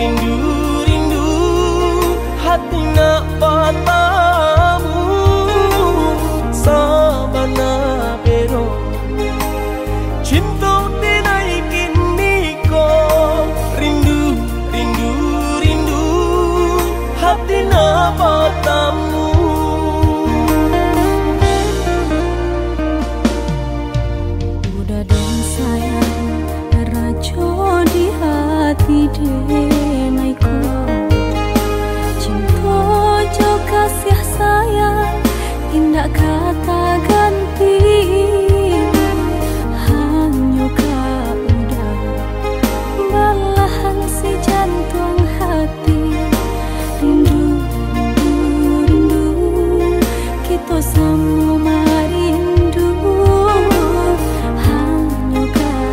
rindu-rindu hati nak patamu sabana pero cinta dinaikin niko rindu-rindu hati nak patamu udah dong sayang rajo di hati denaiku cinta jo kasih sayang indah kata ganti hanya kau udah belahan si jantung hati rindu kita semua hanya kau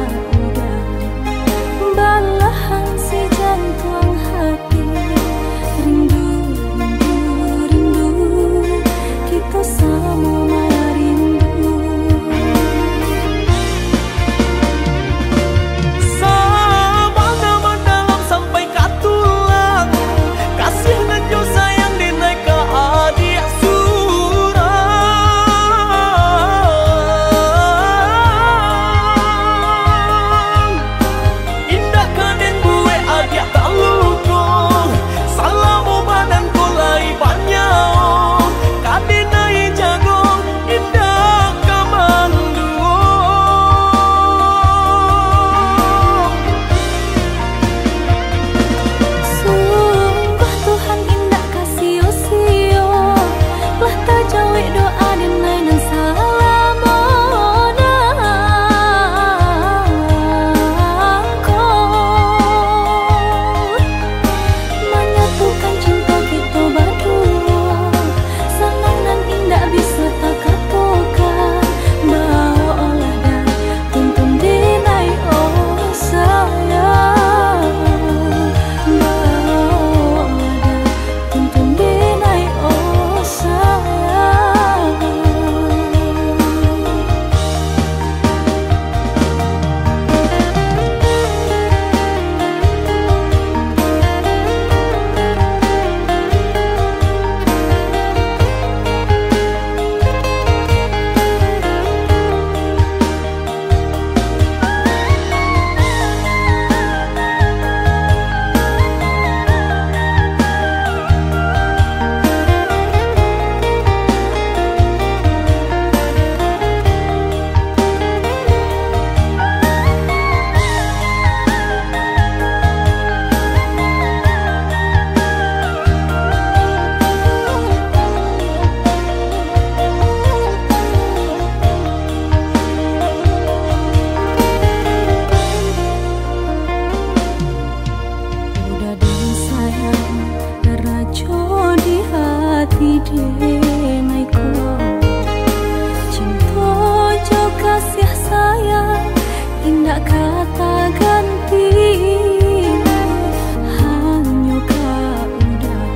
udah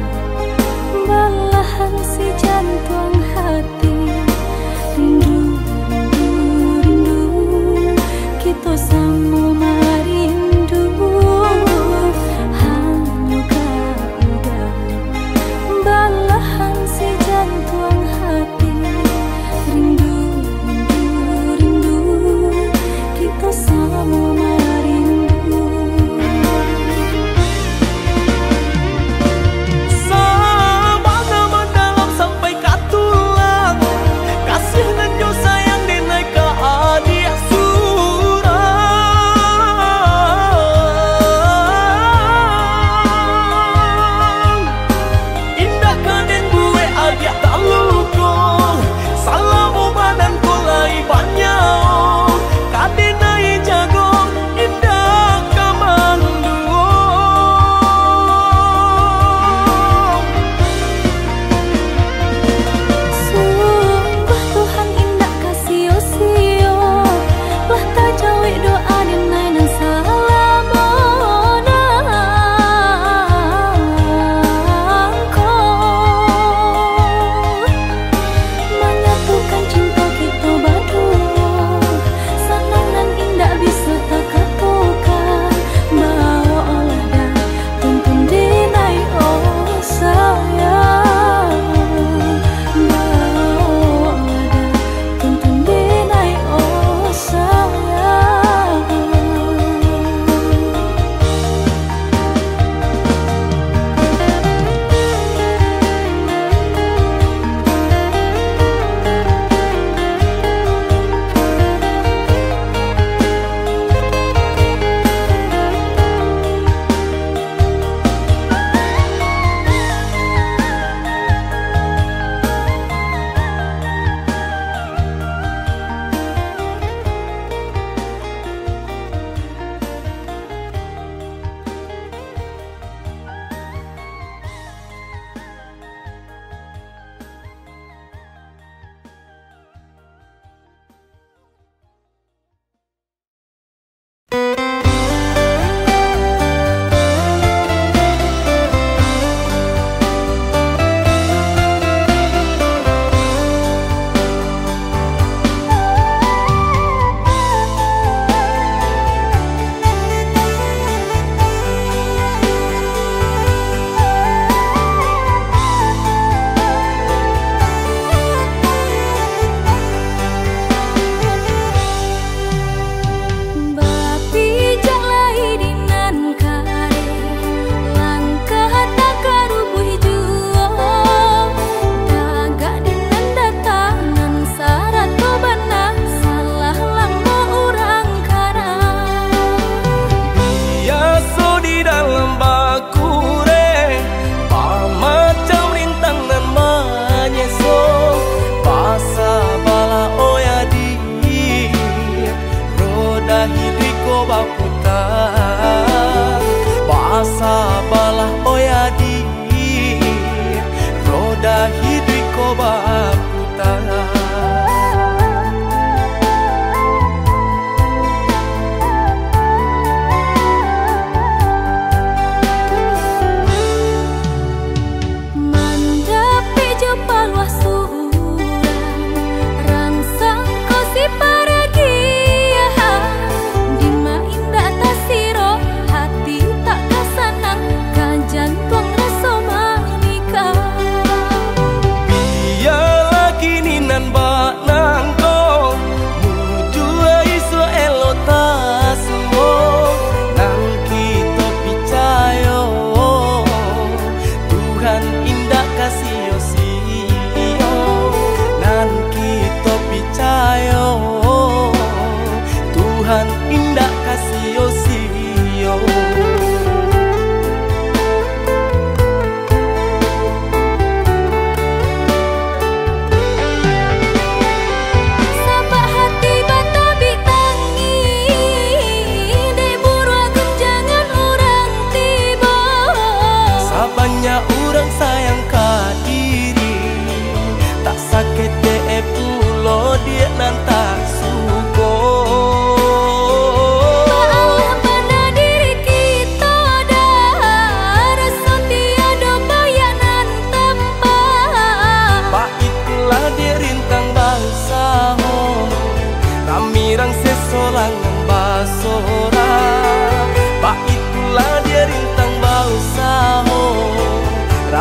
belahan si jantung.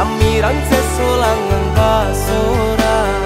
Ramiran sesolang basora.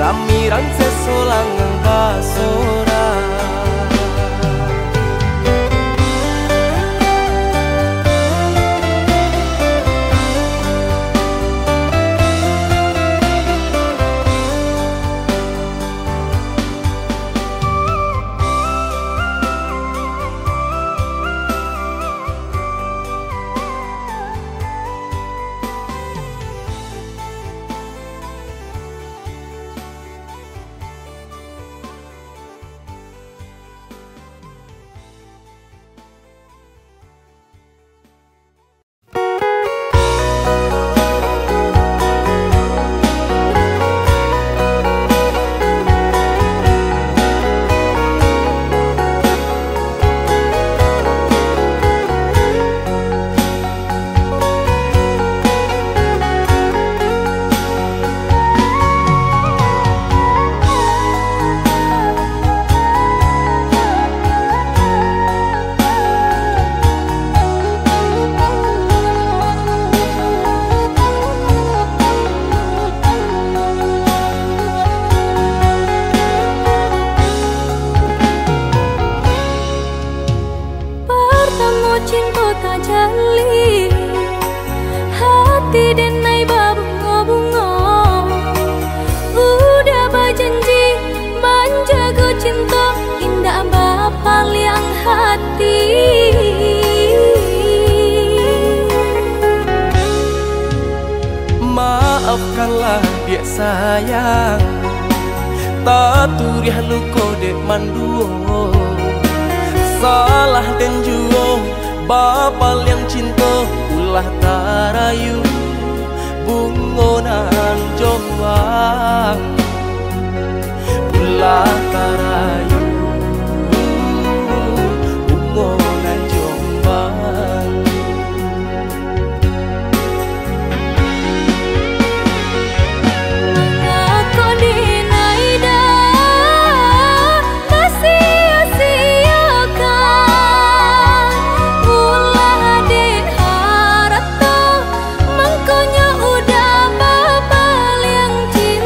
Ramiran sesolang basora. Harta mengkonya udah babal yang cinta.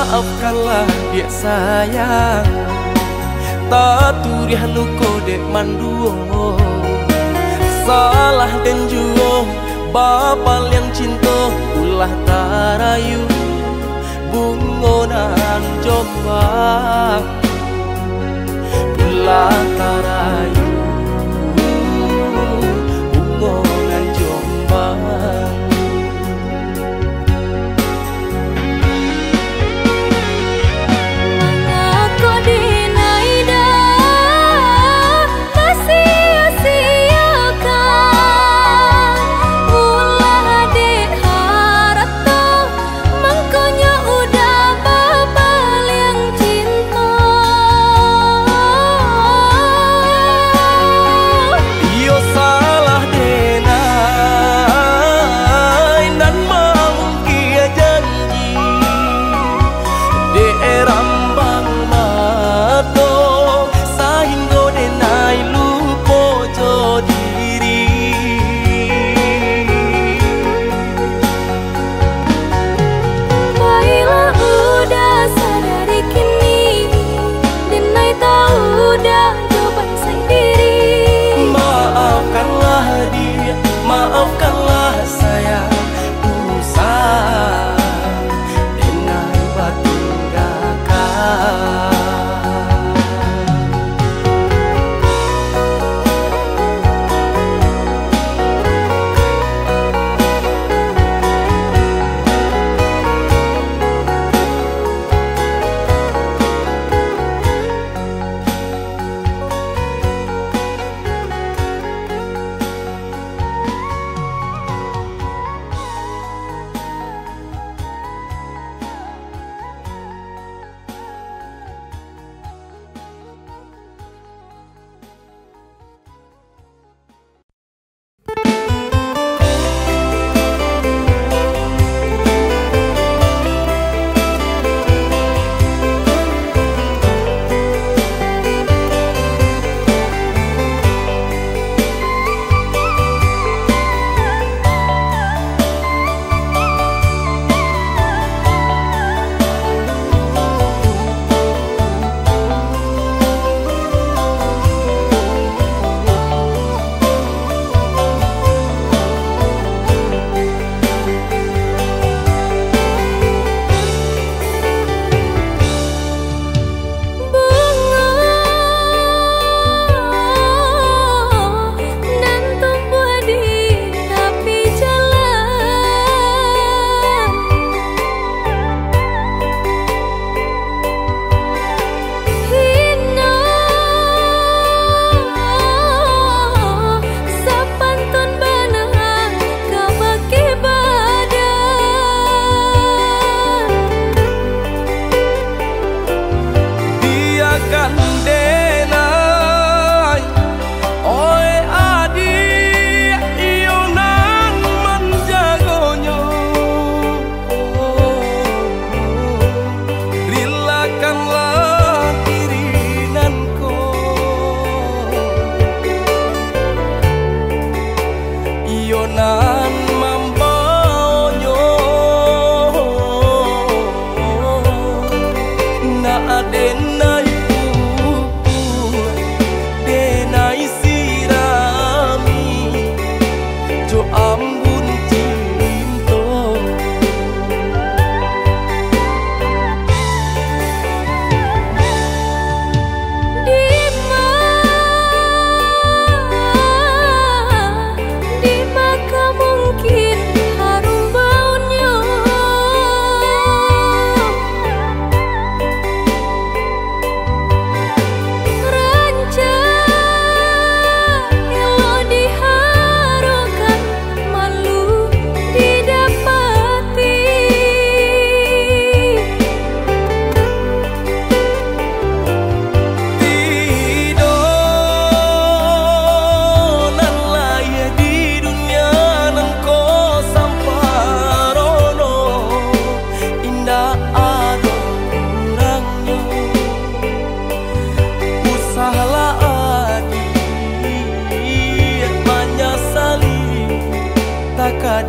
maafkanlah dia sayang. Taturiah luko dek manduo, salah dan juo bapal yang cinta ulah tarayu bungonan jombang ulah tarayu.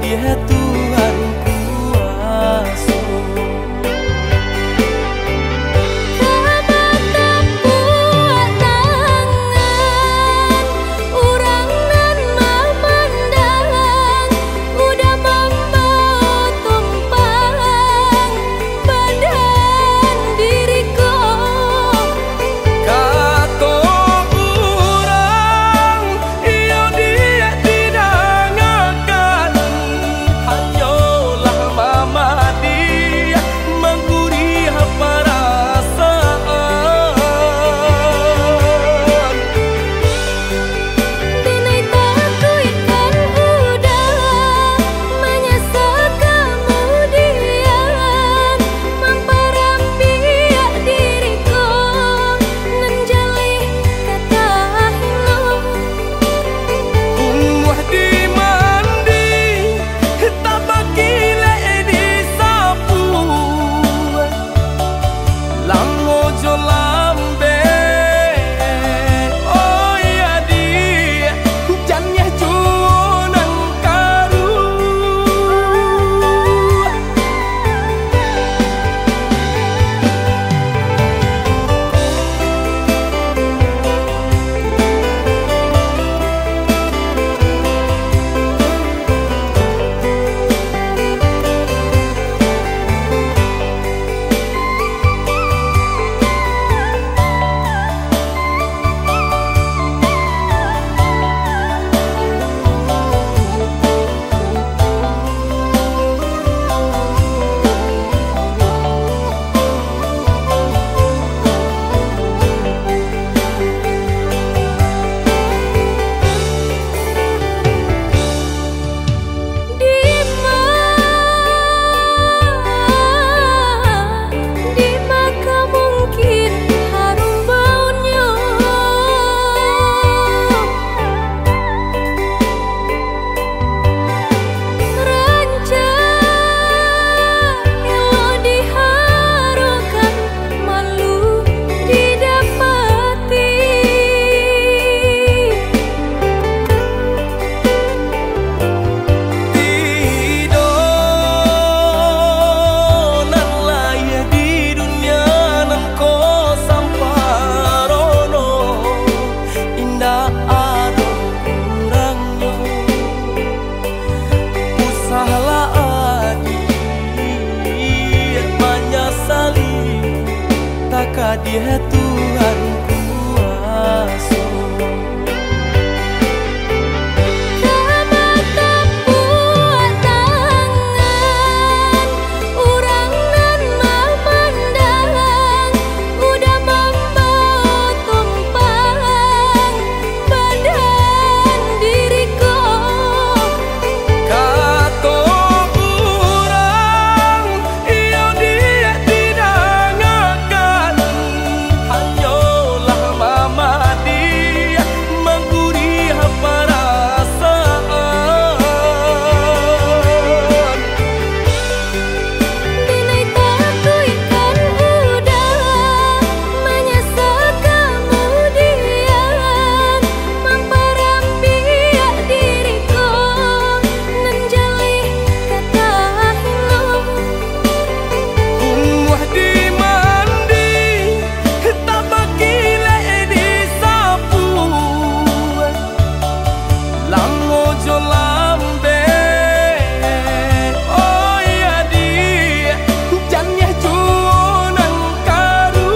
Dia Tuhan kuasa. Adakah dia Tuhan kuasa? Kama tak buat tangan, urang nan memandang, udah memotong pang badan diriku. Kato urang, iyo dia tidak ngekan, hanyalah mama dia menggurih perasaan. Dinai takuikan udah menyesal kemudian memperampiak diriku, menjalih katamu. Unwah dimandi, tabak gilek disapu, langojo lambe. Oh ya dia, jannya cunang karu.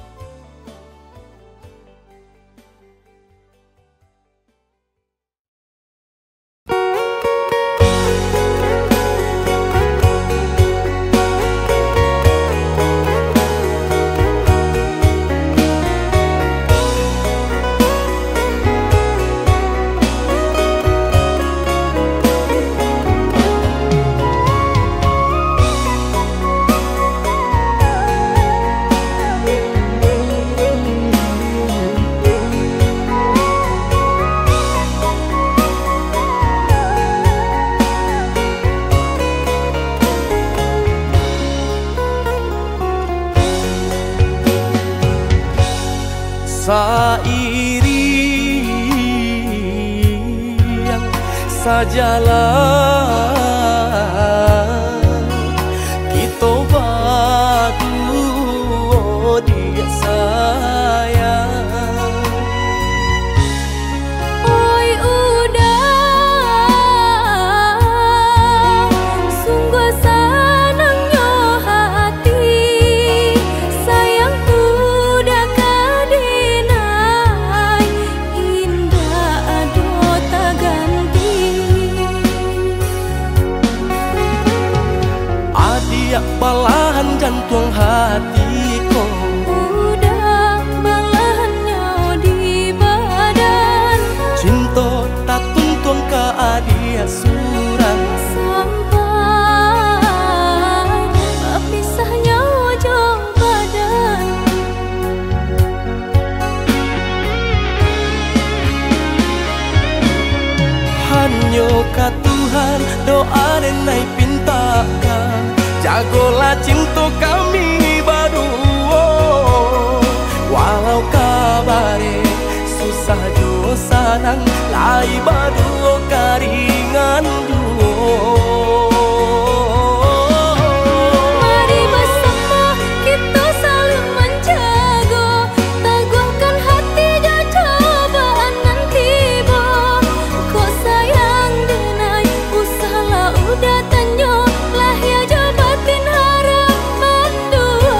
Sairi yang sajalah kita badu, oh dia sayang. Oi udah sungguh senangnya hati sayang udah kadinai, indah ado tak ganti. Adiak balahan jantung hatiku, udah balahannya di badan, cinta tak tuntun ke adia surang. Sampai berpisahnya ujung badan. Hanyo ka Tuhan doa denai pintakan, jagolah cinta kami berdua, walau kabare susah jo sanang, lai berdua karingan duo. Mari bersama kita saling menjaga, tangguhkan hati dan cobaan nanti bo. Kok sayang denai usahlah udah tanyo, lah ya jabatin harapan dua.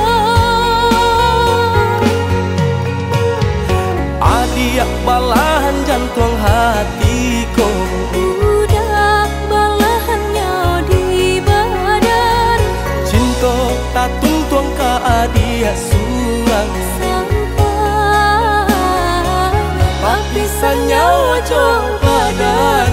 Adiak balahan jantung hatiku, Udah balahannya di badan, cinta tak tuntun ke adia surang. Sampai berpisahnya ujung badan.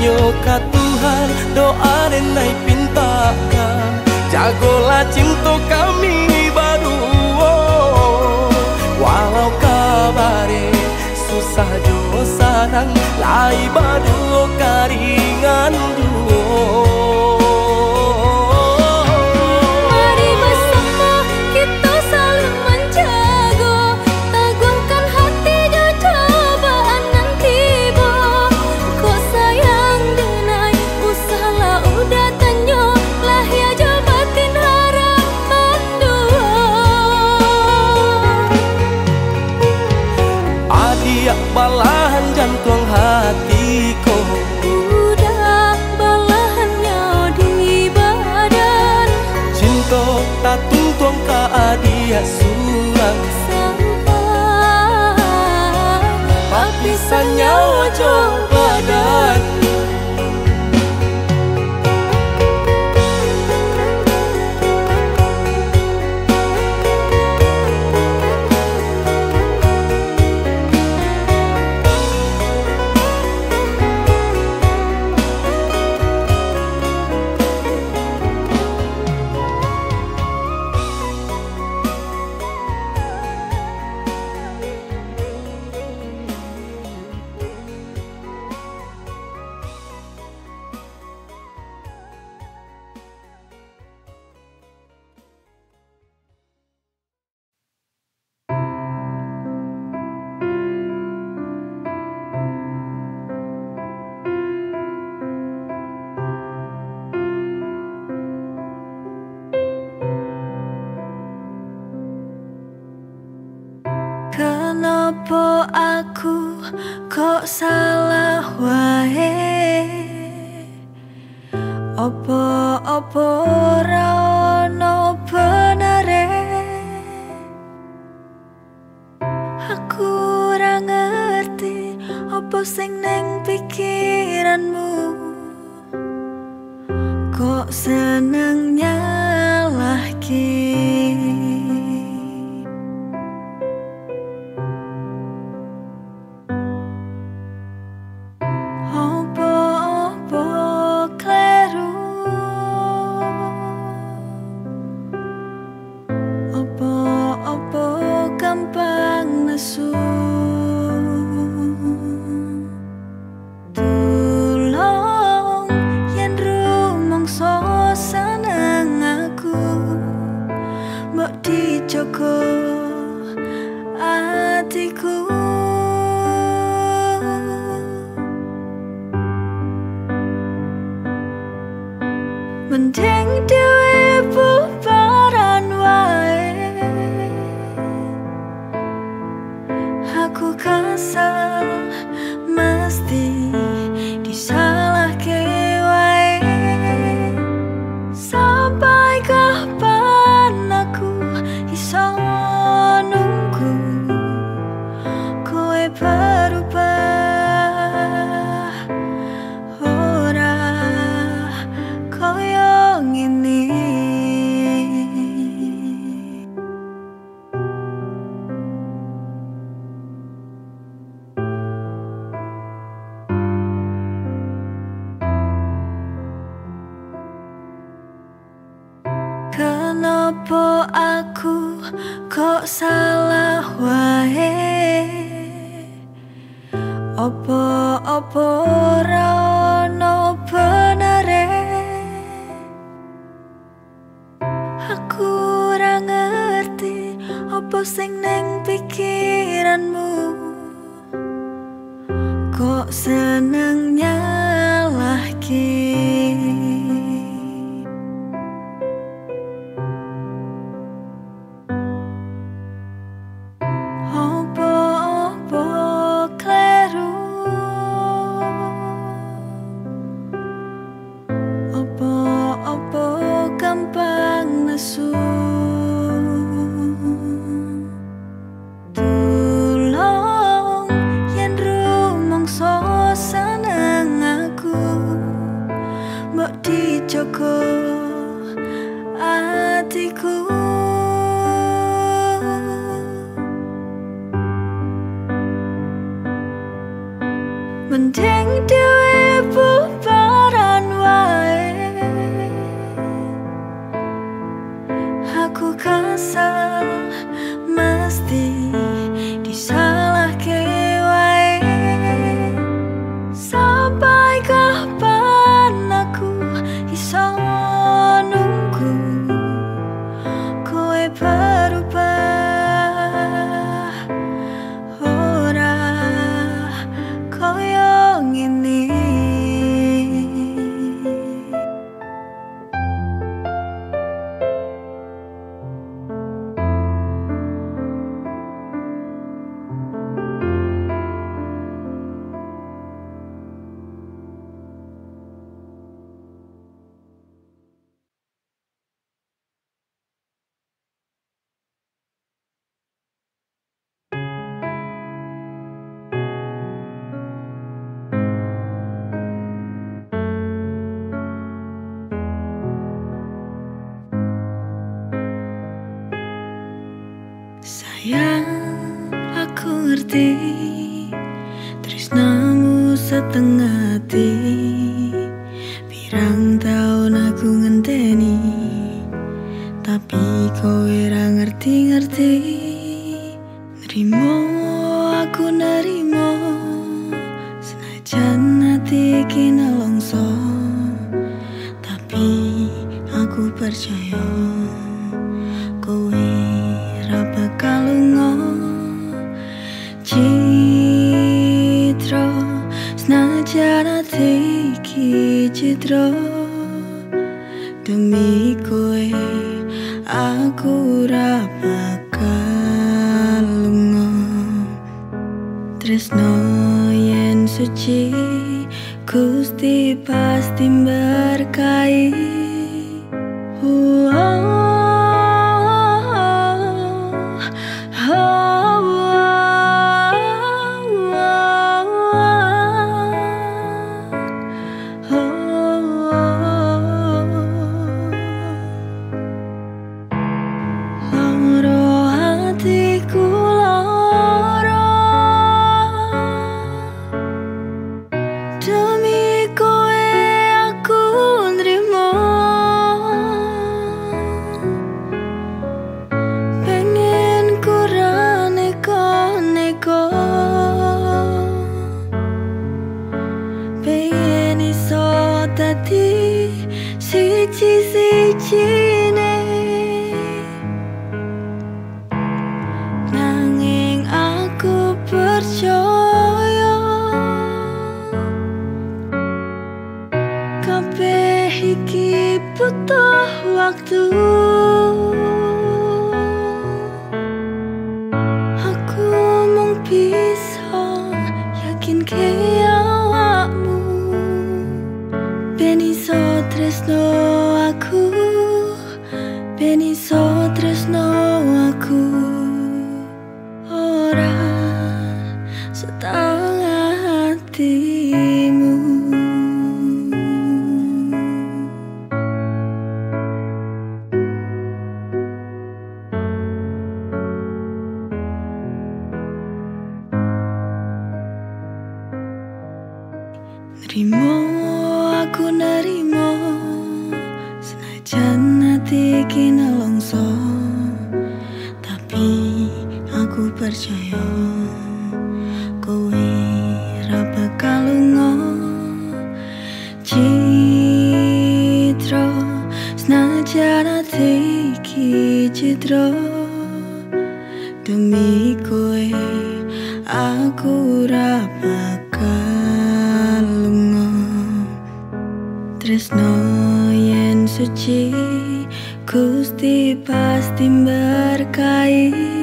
nyoka Tuhan doa nenai pintakan, jagolah cinta kami baru. Walau kabare susah jo sarang, lai baru karingan duo. Balahan jantung hatiku, udah balahannya di badan. Cinta tak tuntung ke adia sulang, sampai papisah nyawa jauh badan. Kenapa aku kok salah wae, opo-opo ra ono benere. Aku ra ngerti opo sing neng pikiranmu, kok seneng nyalahke. Kenapa aku kok salah wae, opo-opo ra ono benere. Aku ra ngerti opo sing neng pikiranmu, kok seneng nyalahke. Mending dhewe yang aku ngerti, tresnamu setengah hati. Pirang tahun aku ngenteni, tapi kowe ra ngerti-ngerti. Nerimo aku nerimo, senajan hati iki nelongso, tapi aku percaya kowe kalungo. Citro senajan ati iki citro, demi kowe aku ra bakal lungo. Tresno yen suci Gusti pasti berkahi. Siji-sijine nanging aku percaya kabeh iki butuh waktu. Aku mung bisa yakin ke awakmu ben iso tresno aku, ben iso tresno aku, ora setengah hatimu. Nerimo aku nerimo, senajan hati iki nelongso, tapi aku percaya kowe ra bakal lungo. Citro senajan hati iki citro, demi kowe aku ra bakal lungo. Tresno suci Gusti pasti berkahi.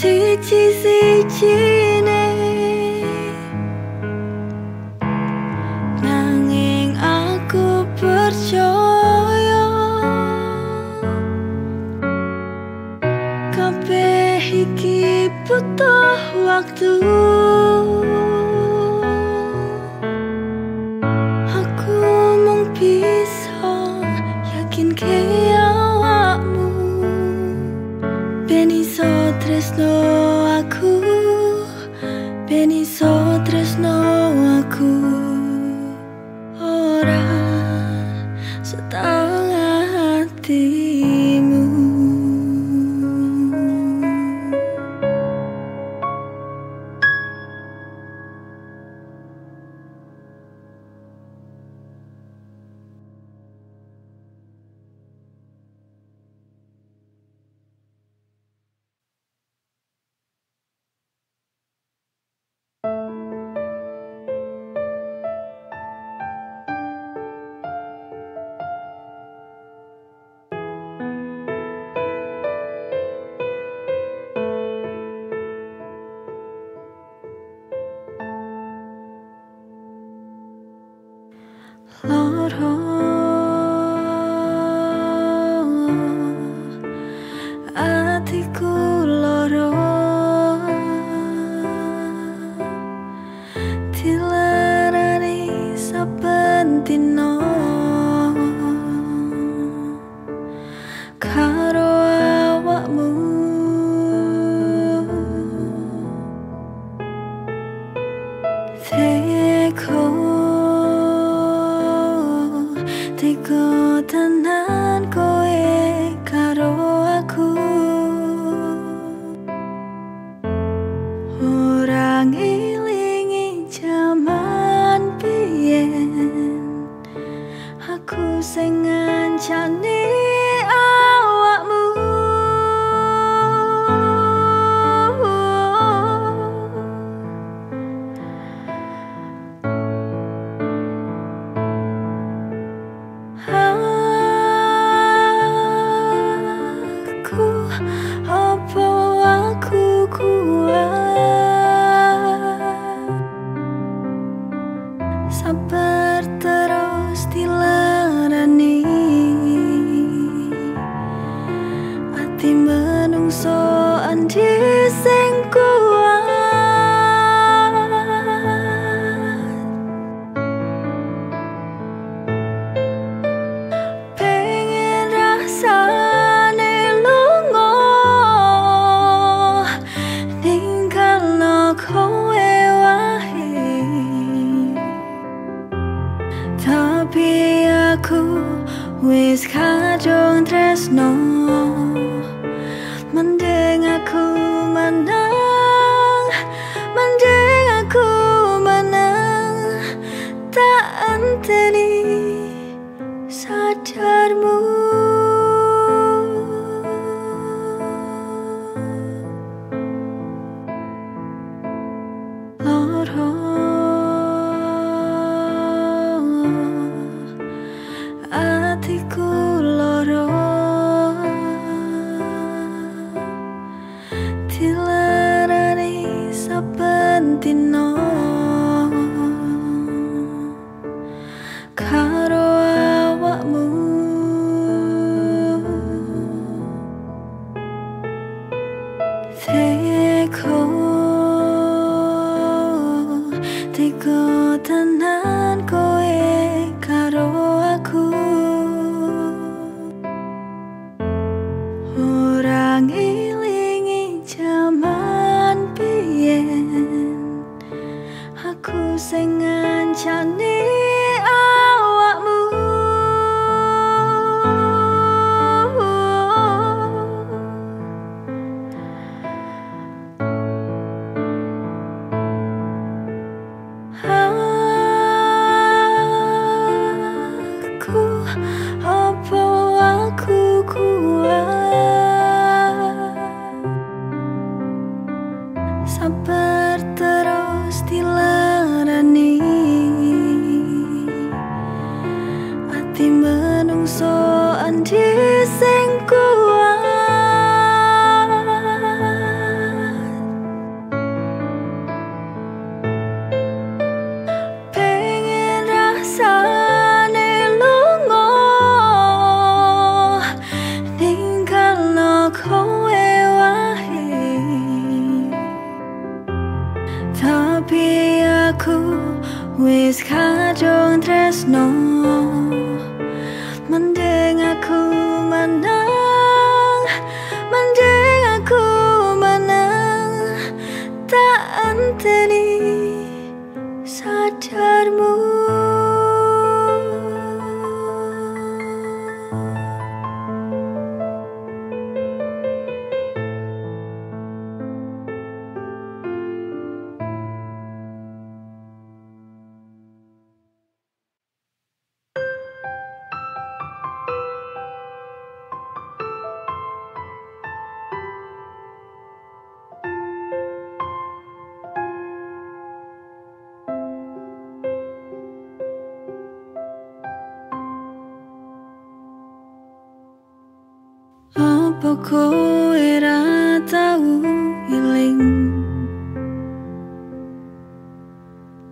Siji-sijine nanging aku percaya kabeh iki butuh waktu. Aku mung bisa yakin ke awakmu, ben iso tresno aku, ben iso tresno aku, ora setengah hatimu.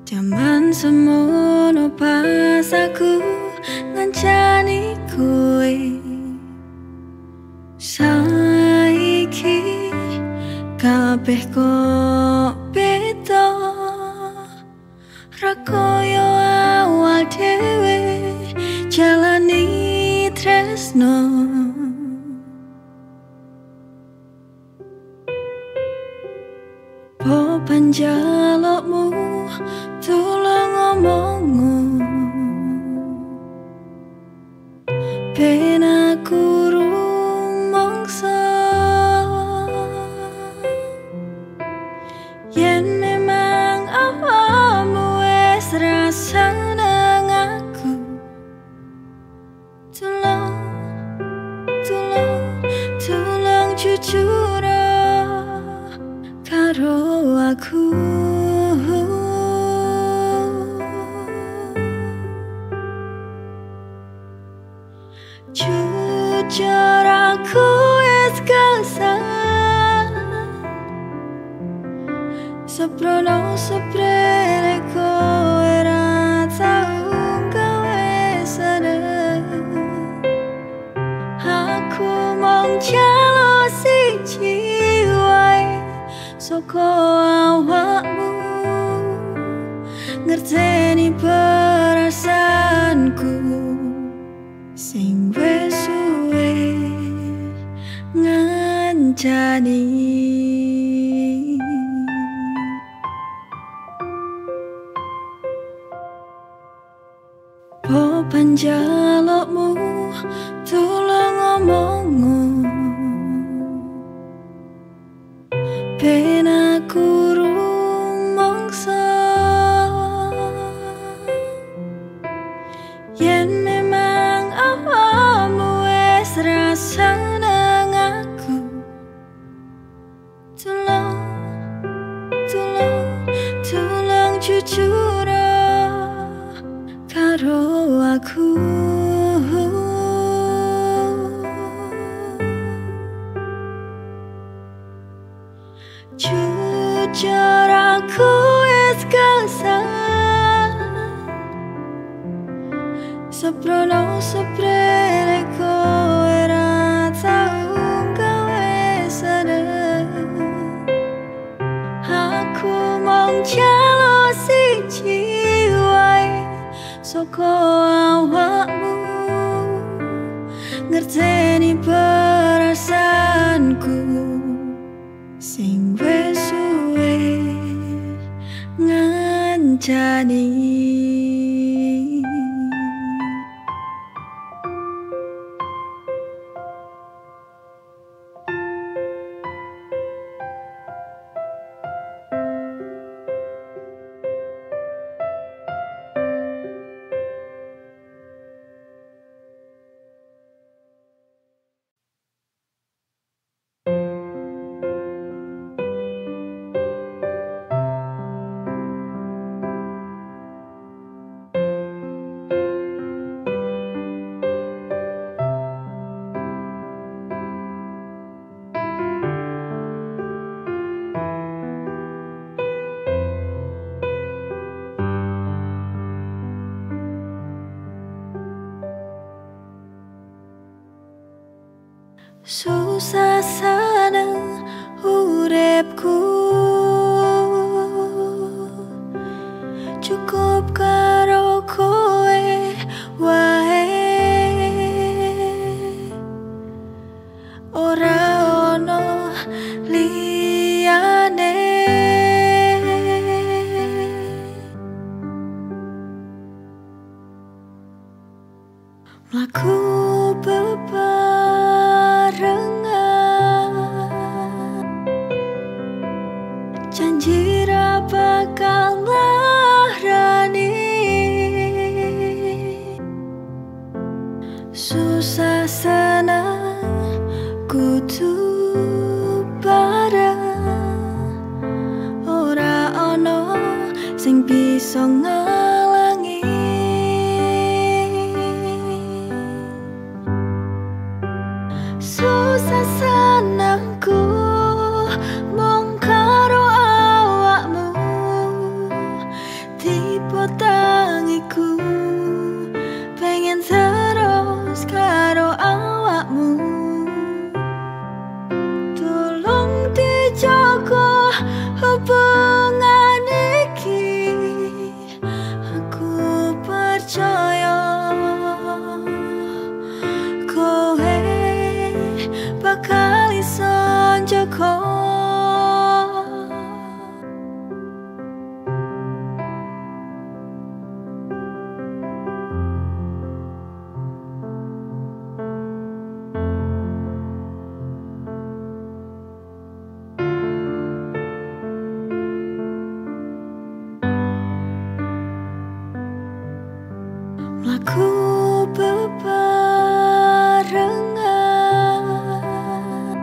Jaman semono pas aku beda rakoyo awal dewe jalani tresno popan jalukmu tulung omongmu ben aku rumangsa yen memang awakmu wis rasa nang aku tulung jujur karo aku. Jujur aku es kesal seprono seprene kowe ra tau kowe sadar aku mung jalo siji wae saka awakmu ngerteni perasaanku sing jadi popan jalukmu tulung omongmu ben aku rumangsa yen memang awakmu wis rasa jujur karo aku. Jujur aku es kesal seprono seprene kowe ra tau kowe sadar aku mung soko awakmu ngerteni perasaanku sing wis suwe ngancani susah sanang uripku cukup karo kowe wae ora ono liyane mlaku awakmu tolong dijaga. hubungan iki aku percaya kowe bakal iso njogo. Mlaku bebarengan,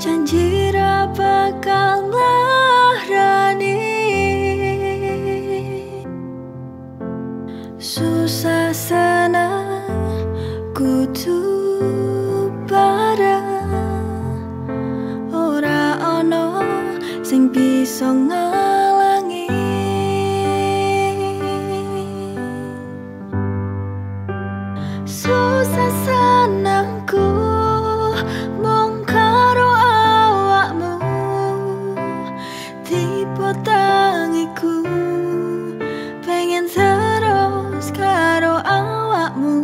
janji ra bakal nglarani. Susah senang kudu bareng, ora ono sing bisa ngalangi. Susah senangku mung karo awakmu, tipe tangiku pengen terus karo awakmu.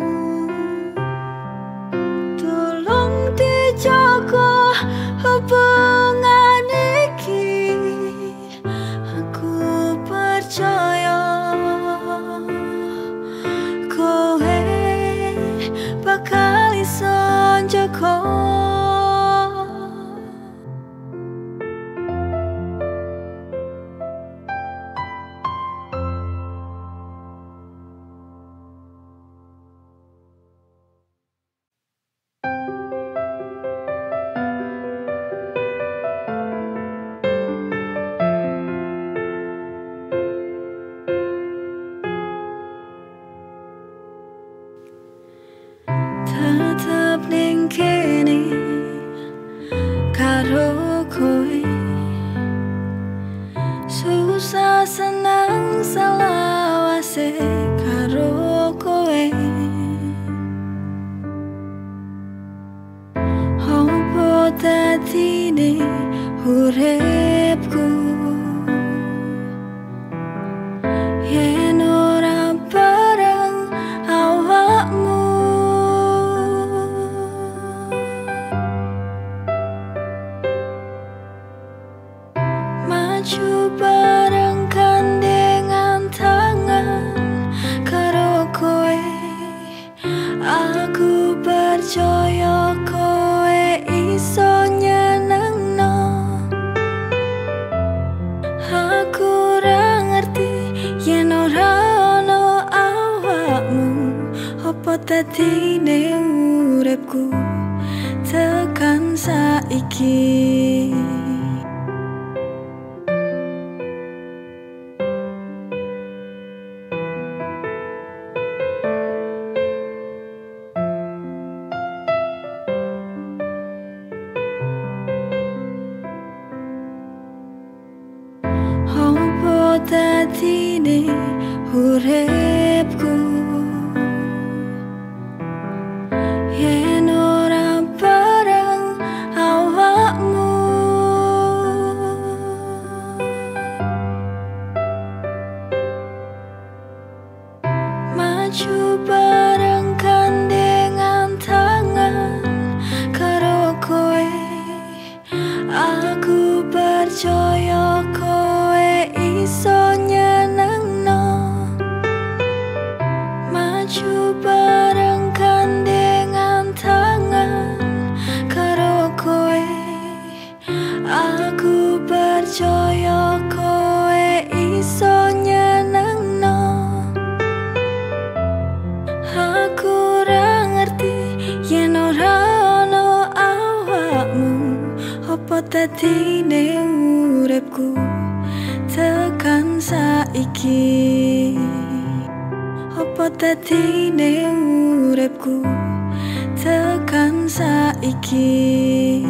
Tolong dijaga hubungan iki, aku percaya kowe bakal iso njogo. Susah senang selawase karo kowe, opo dadine uripku yen ora bareng awakmu. Maju bareng gandengan tangan karo kowe, aku percaya kowe iso nyenengno. Aku ra ngerti yen ora ono awakmu, opo dadine uripku tekan saiki. Dadine uripku yen ora bareng awakmu. Maju bareng gandengan tangan karo kowe, aku percaya kowe iso nyenengno. Maju bareng gandengan tangan karo kowe, aku percaya kowe iso nyenengno. Aku ra ngerti yen ora ono awakmu, opo dadine uripku tekan saiki. Opo dadine uripku tekan saiki.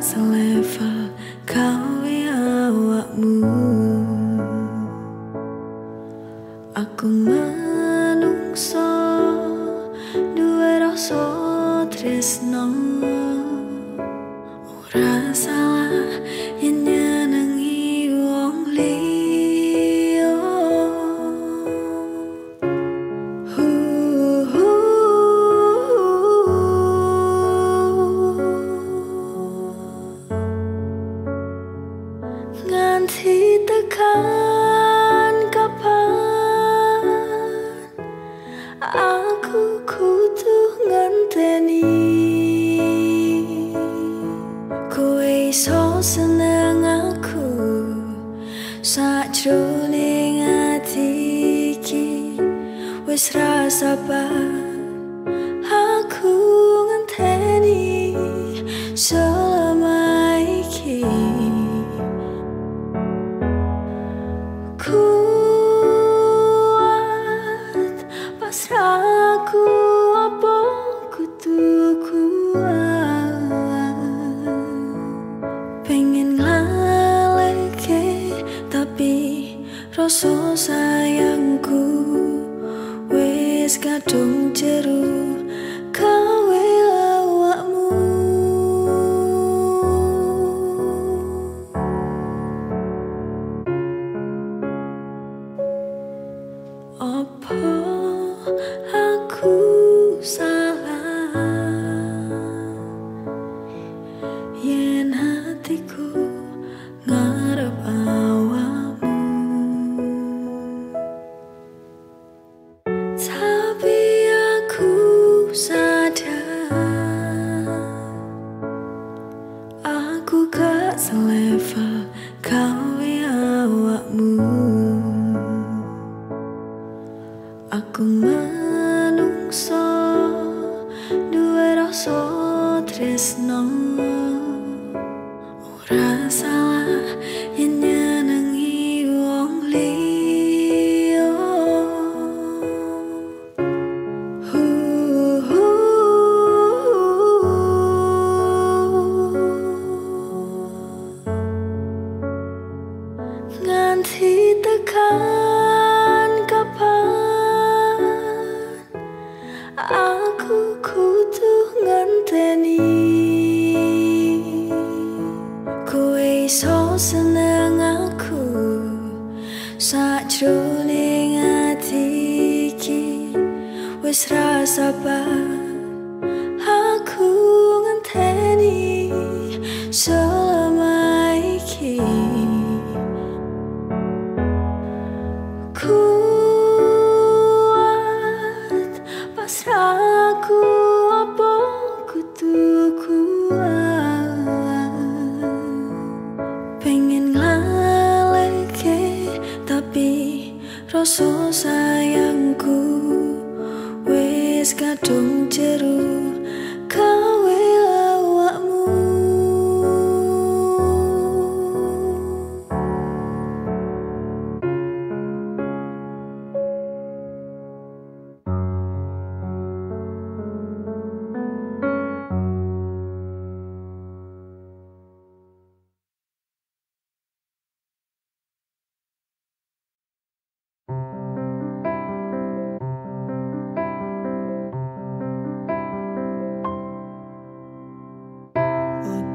Selevel kau awakmu, aku manungso duwe rasa tresno, ora salah yen nyenengi wong liya. Nganti tekan kapan aku kudu ngenteni kowe iso seneng aku sajroning ati iki, wis ra sabar aku ngenteni selama iki. Kuat pasrahku apa kudu kuat, pengen nglalekke tapi rasa sayangku wis kadung jero kowe awakmu. Apa aku salah yen hatiku ngarep awakmu? Tapi aku sadar aku gak selevel kowe awakmu. Aku manungso duwe rasa tresno, ora salah yen nyenengi wong liya. Nganti tekan aku kudu ngenteni kowe iso seneng aku sajroning ati iki, wis ra sabar aku ngenteni selama iki. Aku apa kudu kuat, pengen nglalekke tapi rasa sayangku wis kadung jero kowe awakmu.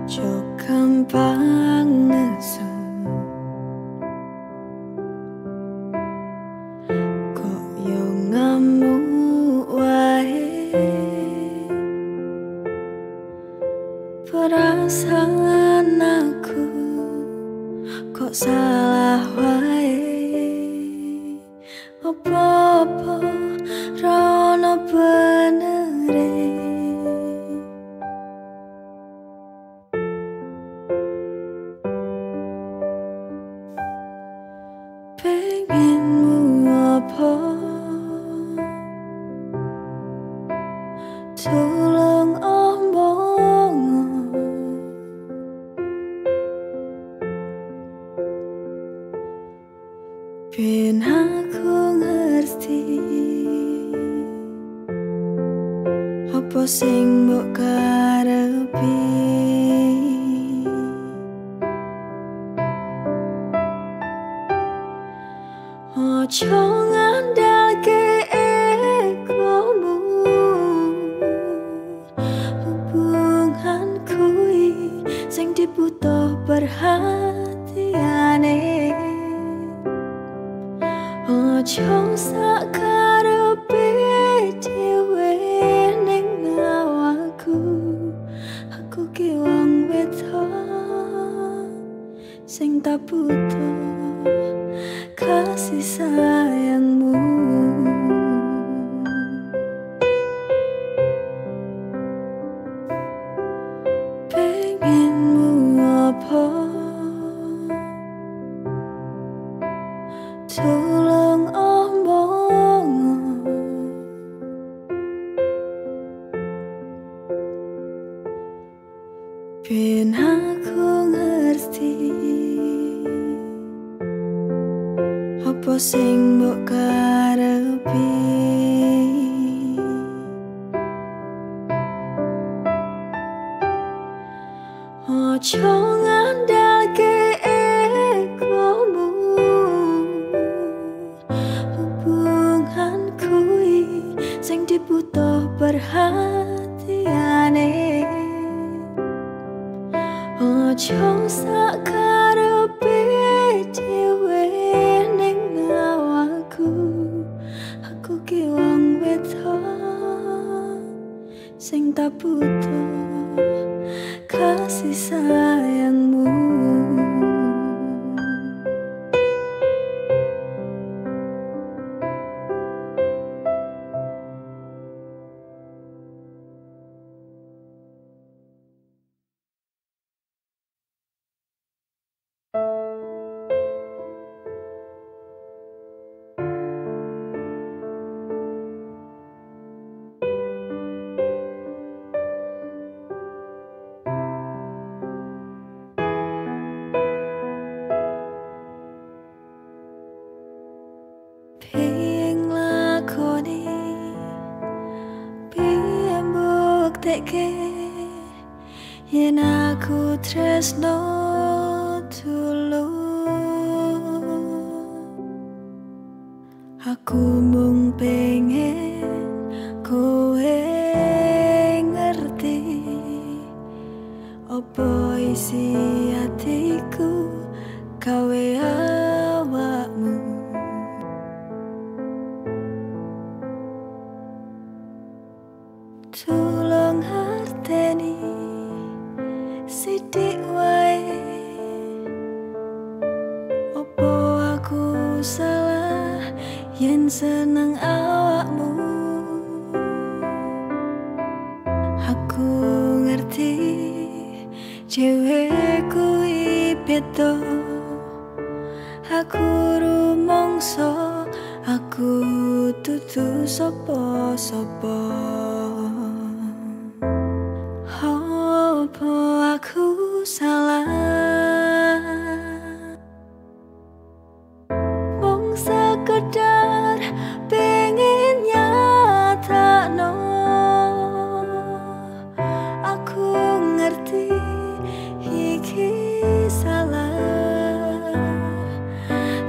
Ojo gampang nesu, kok yo ngamuk wae. Perasaan aku kok salah wae, apa-apa ra ono benere. Ben aku ngerti apa sing mbok karepi, ojo ngandalke ekomu, hubunganku sing dibutuh perhatiane. Ojo sak karepe dhewe ning awakku, aku ki wong wedok sing tak butuh kasih sayangmu. Pengenmu apa? Ben aku ngerti apa sing mbok karepi, ojo ngandalke ekomu, hubunganku sing dibutuh perhatiane. Ojo sak karepe dhewe ning awakku, aku ki wong wedok sing tak butuh kasih sayangmu. Yen aku tresno dulu, aku mung pengen kowe ngerti apa isi hatiku kowe awakmu. Sithik wae opo aku salah yen seneng awakmu. Aku ngerti cewek kuwi beda, aku rumangsa aku dudu sapa-sapa. Opo aku salah, mung sekedar pengen nyatakno. Aku ngerti iki salah,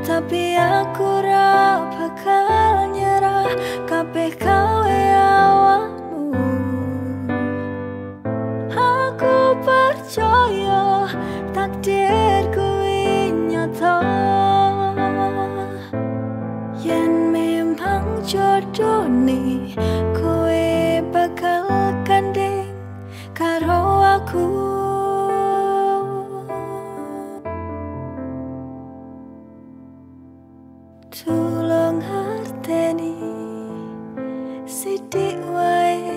tapi aku ra bakal nyerah kabeh kowe awak. Percaya takdir kuwi nyata, yen memang jodone kowe bakal kandeng karo aku. Tulung harteni sithik wae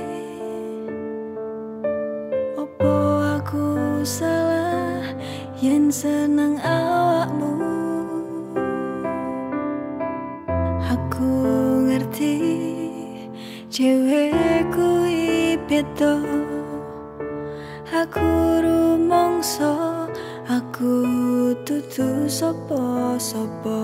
aku salah yen seneng awakmu. Aku hati cewekku ibeto, aku rumongso aku tutu sopo-sopo.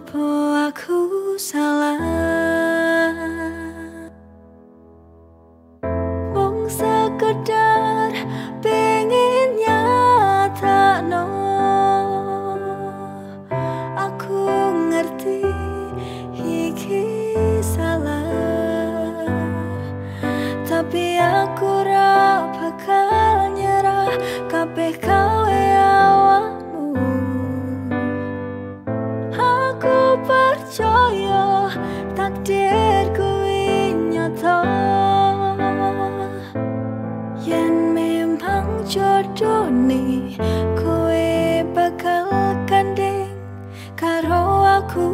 Opo aku salah, mung sekedar pengen nyata no. Tapi aku ra bakal nyerah, kabeh kawe awakmu. Aku percaya takdir kuwi nyata, yen memang jodone kowe bakal gandeng karo aku.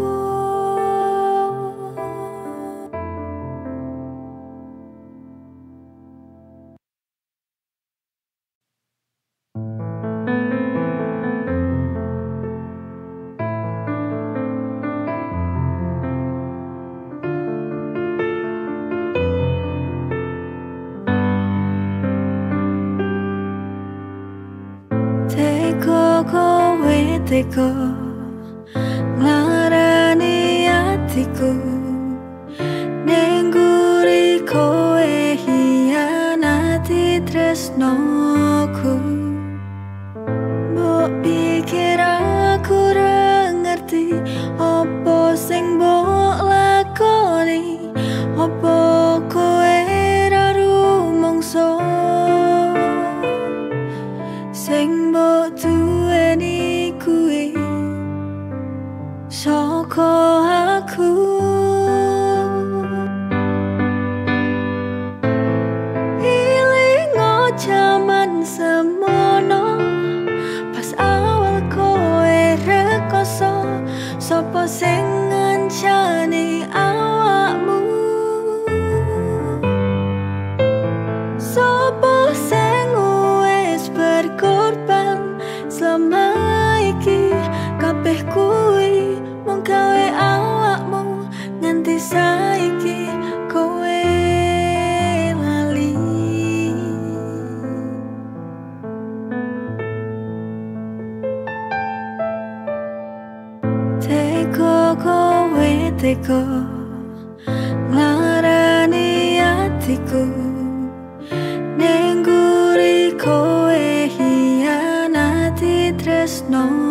Teko nglarani atiku, nengguri kowe hianati tresnoku. Mbok pikir aku ra ngerti opo sing mbok lakoni, opo kowe ra rumangsa sing mbok duweni kuwi saka aku. Ilingo jaman semono pas awal kowe rekoso, sapa sing ngancani awakmu, sapa sing wis berkorban selama kabeh kuwi mung gawe awakmu nganti saiki kowe lali. Teko kowe teko nglarani atiku, nengguri kowe hianati tresno.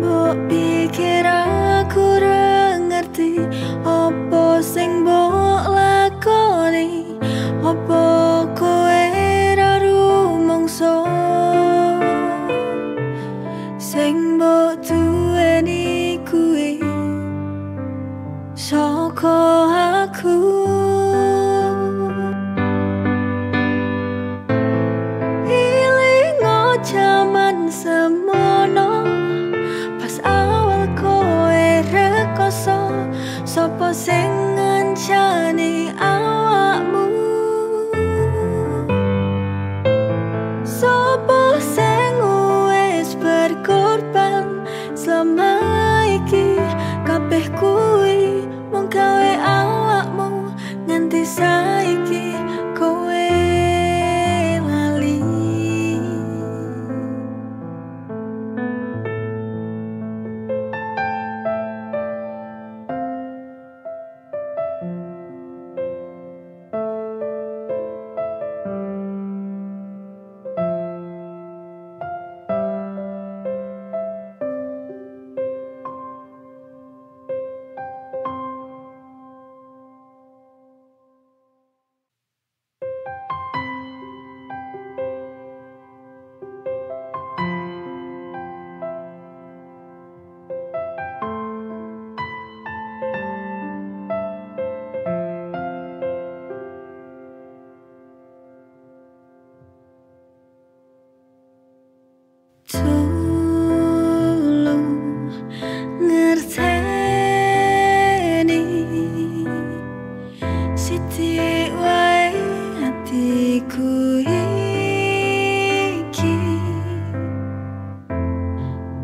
Mbok pikir aku ra ngerti opo sing mbok lakoni, opo kowe ra rumangsa sing mbok duweni kuwi saka aku. Sapa sing ngancani awakmu, sapa sing wis berkorban selama iki, kabeh kuwi mung gawe awakmu nganti saiki kowe lali.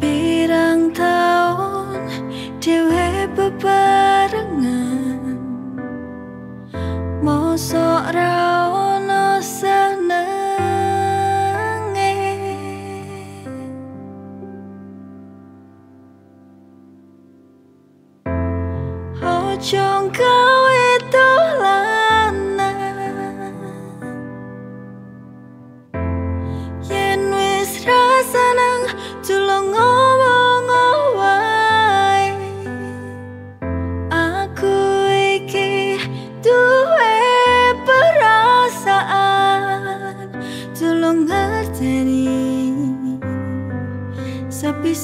Pirang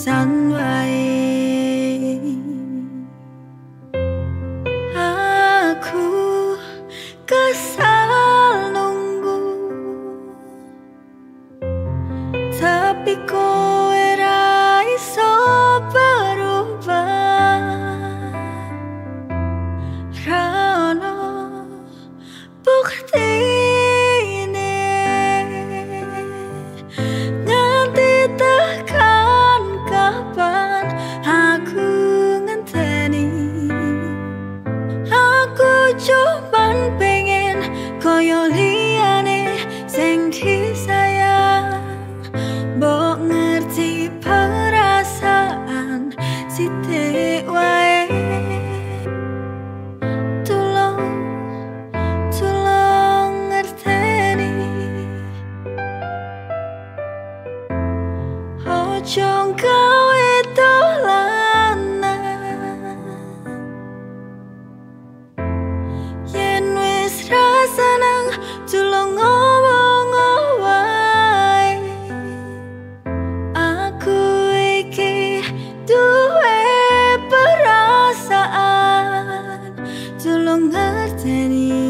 san wae. Aku kesal nunggu, tapi kowe ra iso berubah. Ra ono bukti koyo liyane sing disayang, mbok ngerti perasaan sithik wae. Tulung ngerteni, ojo gawe dolanan. Yen wis tulung ngomong wae, aku iki duwe perasaan. Tulung ngerteni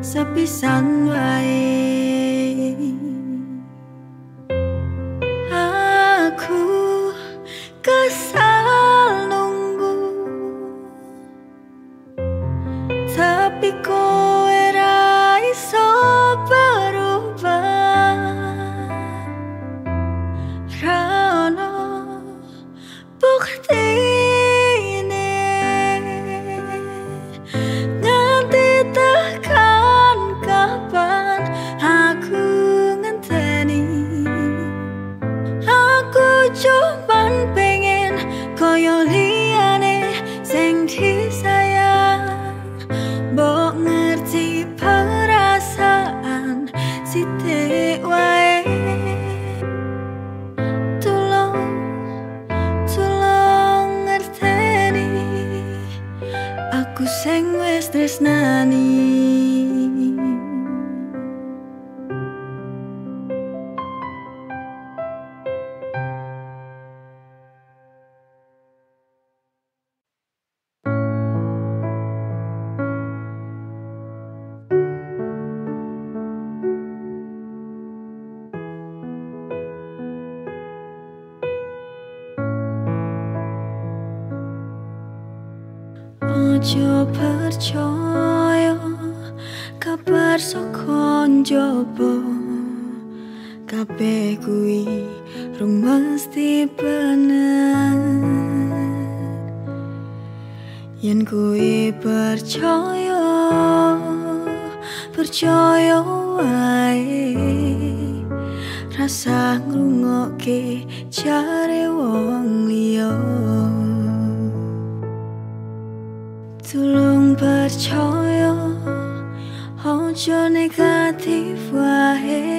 sepisan wae. Aku kesal nunggu, tapi kowe cuman pengen koyo liyane sing disayang, mbok ngerti perasaan sithik wae. Tulung ngerteni, aku sing wis tresnani. Ojo percaya kabar saka njaba, kabeh kuwi rung mesti bener. Yen kuwi percaya, percaya wae, rasa ngrungokke jare wong liya. Tulung percaya, ojo negatif wae.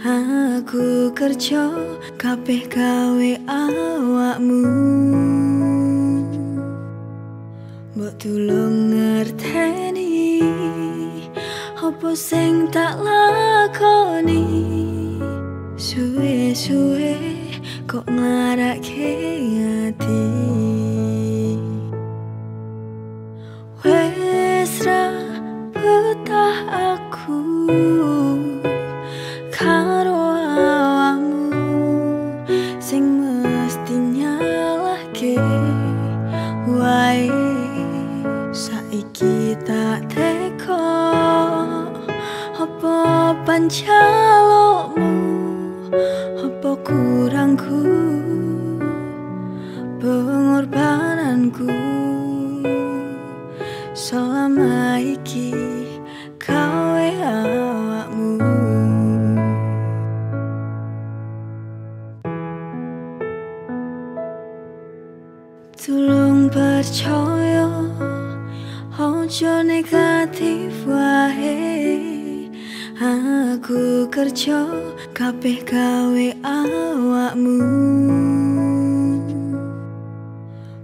Aku kerja kabeh gawe awakmu, mbok tulung ngerteni opo sing tak lakoni. Suwe-suwe kok ngarake ati. Saiki tak teko apa pancalokmu, apa kurangku, pengorbananku. Selama iki kowe awakmu. Tulung percaya, ojo negatif wae. Aku kerja kabeh gawe awakmu,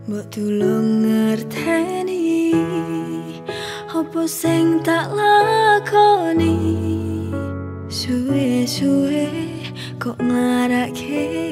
mbok tulung ngerteni opo sing tak lakoni. Suwe-suwe kok ngarake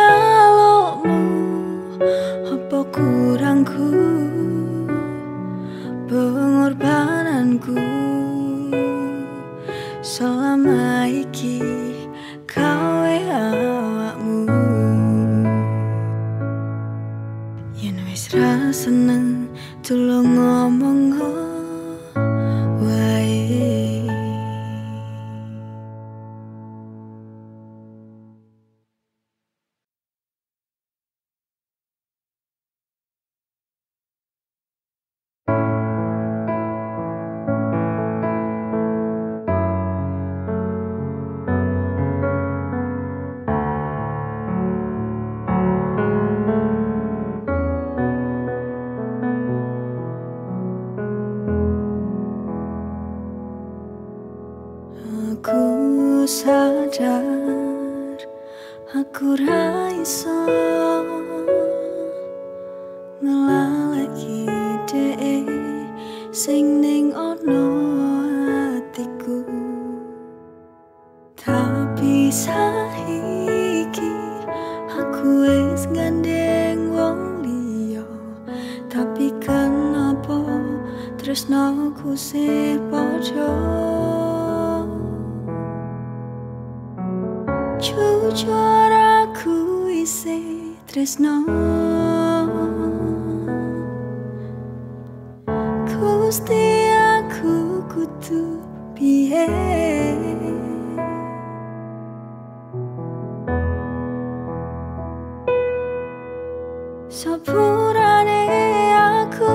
kalaumu apa kurangku, pengorbananku selama iki kawe awakmu. Yen wis ra seneng tulung ngomong wae. Aku ra iso ngelaleki dhek sing ning ono atiku, tapi saiki aku wis ngandeng wong liya. Tapi kenapa tresnaku sing padha? Jujur aku isih tresno, Gusti aku kudu piye? Sapurane aku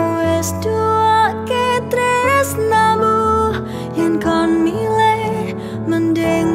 wis duwake tresnamu, yen kon milih mending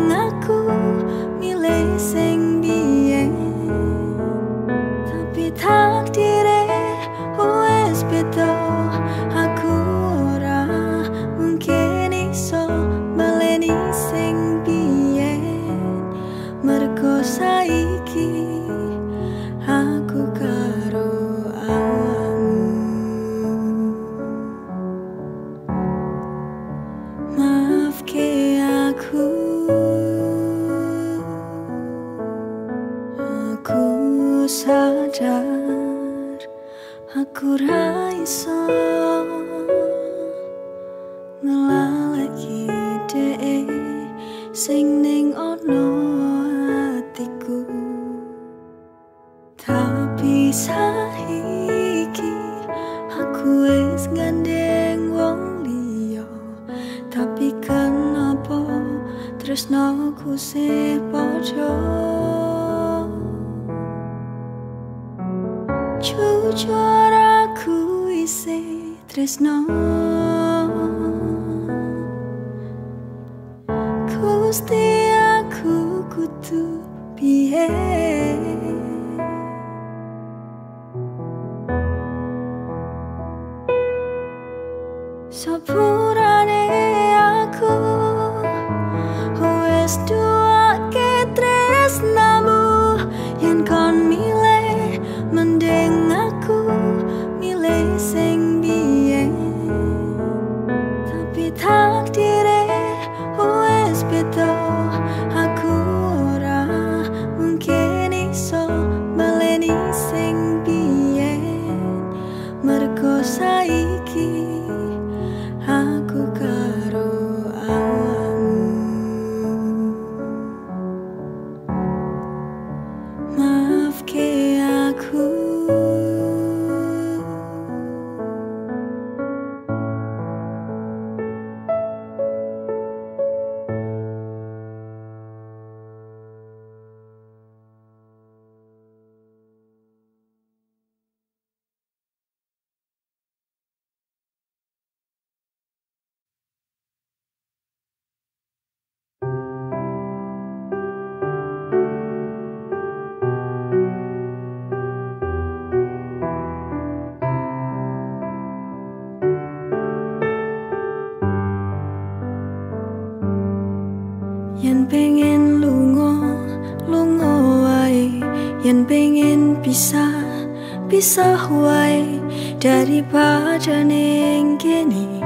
pisah wae daripada ning kene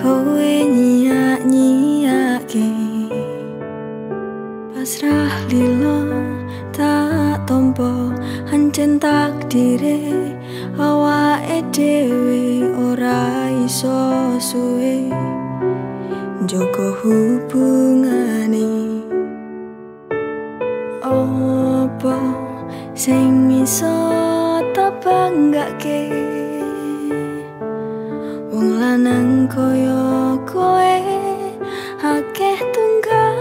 kowe nyiak-nyiake pas pasrah lilo tak tompo ancen takdire awake dhewe ora iso suwe njogo hubungane opo sing iso tak banggake wong lanang kaya kowe akeh tunggale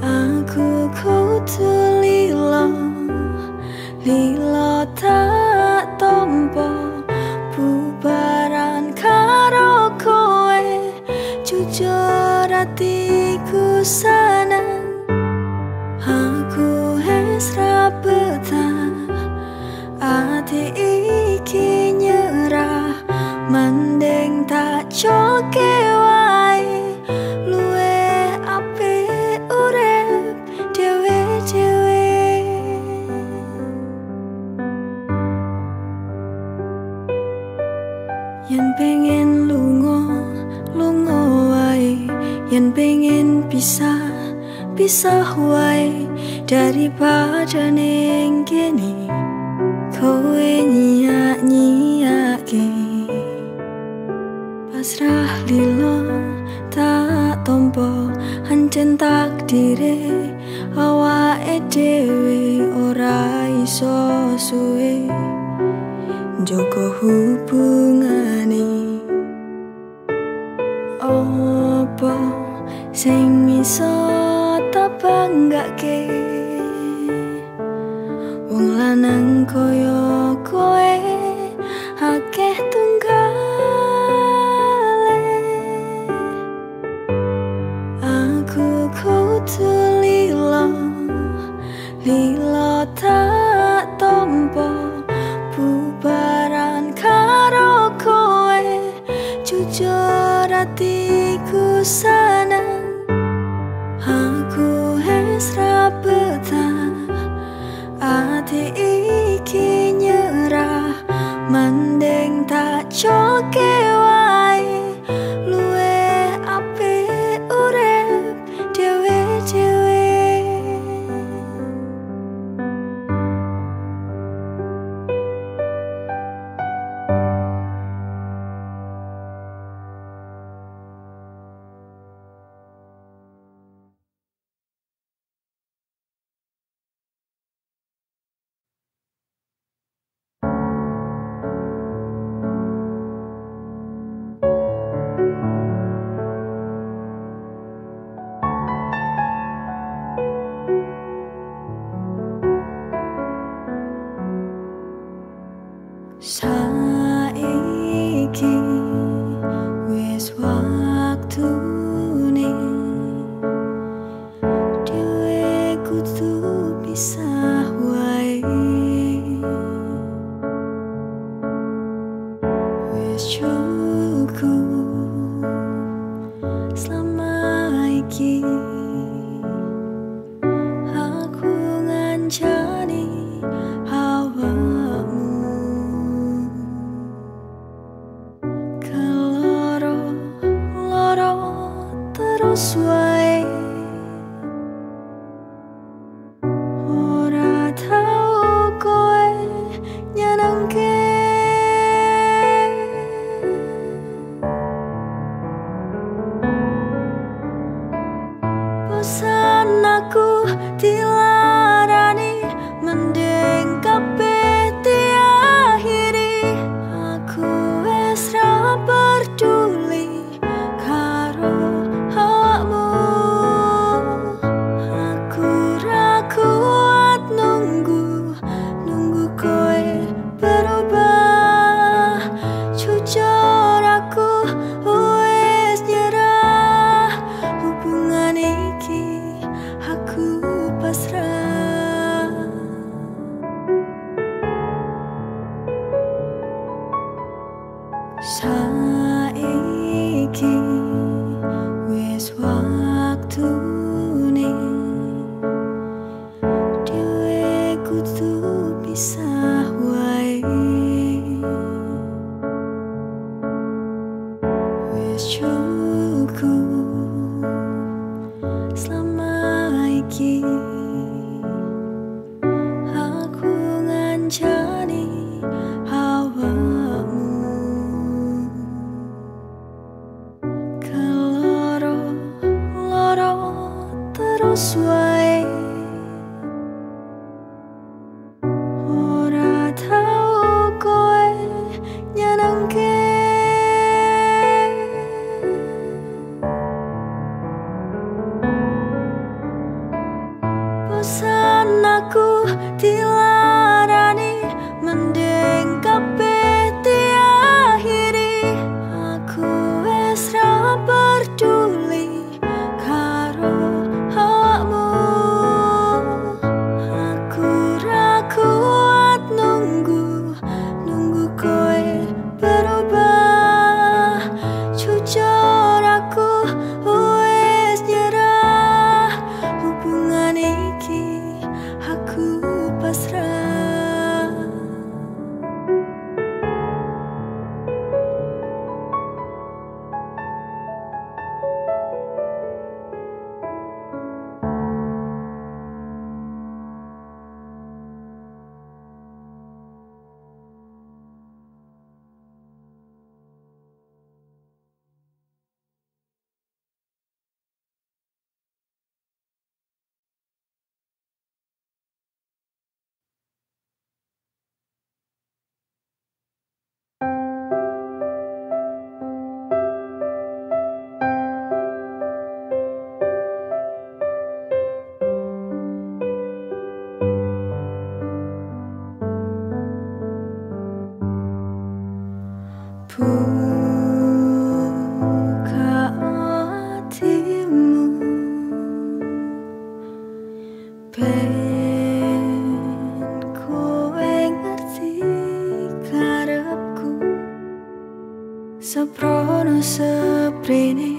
aku kudu lilo tak tompo bubaran karo kowe jujur atiku seneng aku wis ra betah ati iki nyerah mending tak joke wae luwe apik urip dhewe-dhewe yen pengen lunga wae yen pengen pisah wae daripada ning kene kowe nyiak-nyiake pasrah lilo tak tompo ancen takdire awake dhewe ora iso suwe njogo hubungane opo sing iso tak banggake wong lanang kaya kowe akeh tunggale aku kudu lilo tak tompo bubaran karo kowe jujur atiku seneng aku wis ra betah ati iki nyerah mending tak joke wae luwe apik urip dhewe-dhewe saiki wis waktune dhewe kudu pisah wae wis cukup selama iki aku ngancani hawamu suai ora tau koe nyenengke bosan aku dilarani mending kabeh diakhiri aku wis ra peduli saiki wis waktune dhewe kudu pisah wae wis cukup lagi. Aku ngancani hawamu, keloro-loro terus wae. Ora tau koe nyenengke. Bosan aku dilarani, mending kabeh diakhiri. Aku wis ra peduli karo awakmu. Aku ra kuat nunggu koe berubah. Jujur aku wis nyerah, hubungan iki aku pasrah. Buka hatimu, ben kowe ngerti karepku. Seprono seprene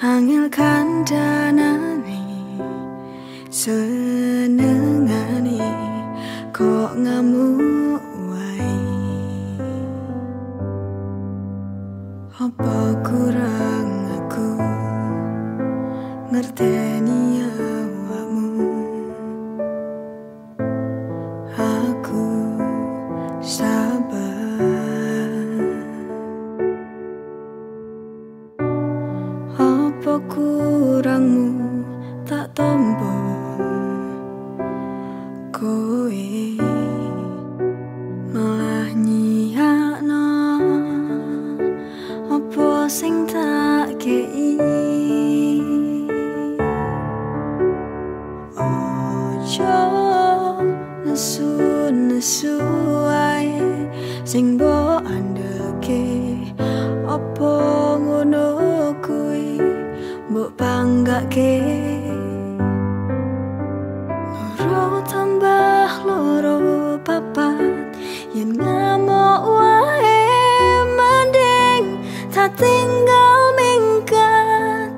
angel kandhanane, senengane kok ngamuk wae. Apa kurang aku ngerteni awakmu? Aku sabar. Apa kurangmu tak tombo kowe malah nyiyakno? Apa sing tak kei? Ojo nesu-nesu wae, sing mbok andeke apa ngono kuwi mbok panggake. Loro tambah loro papat, yen ngamuk wae mending tak tinggal minggat.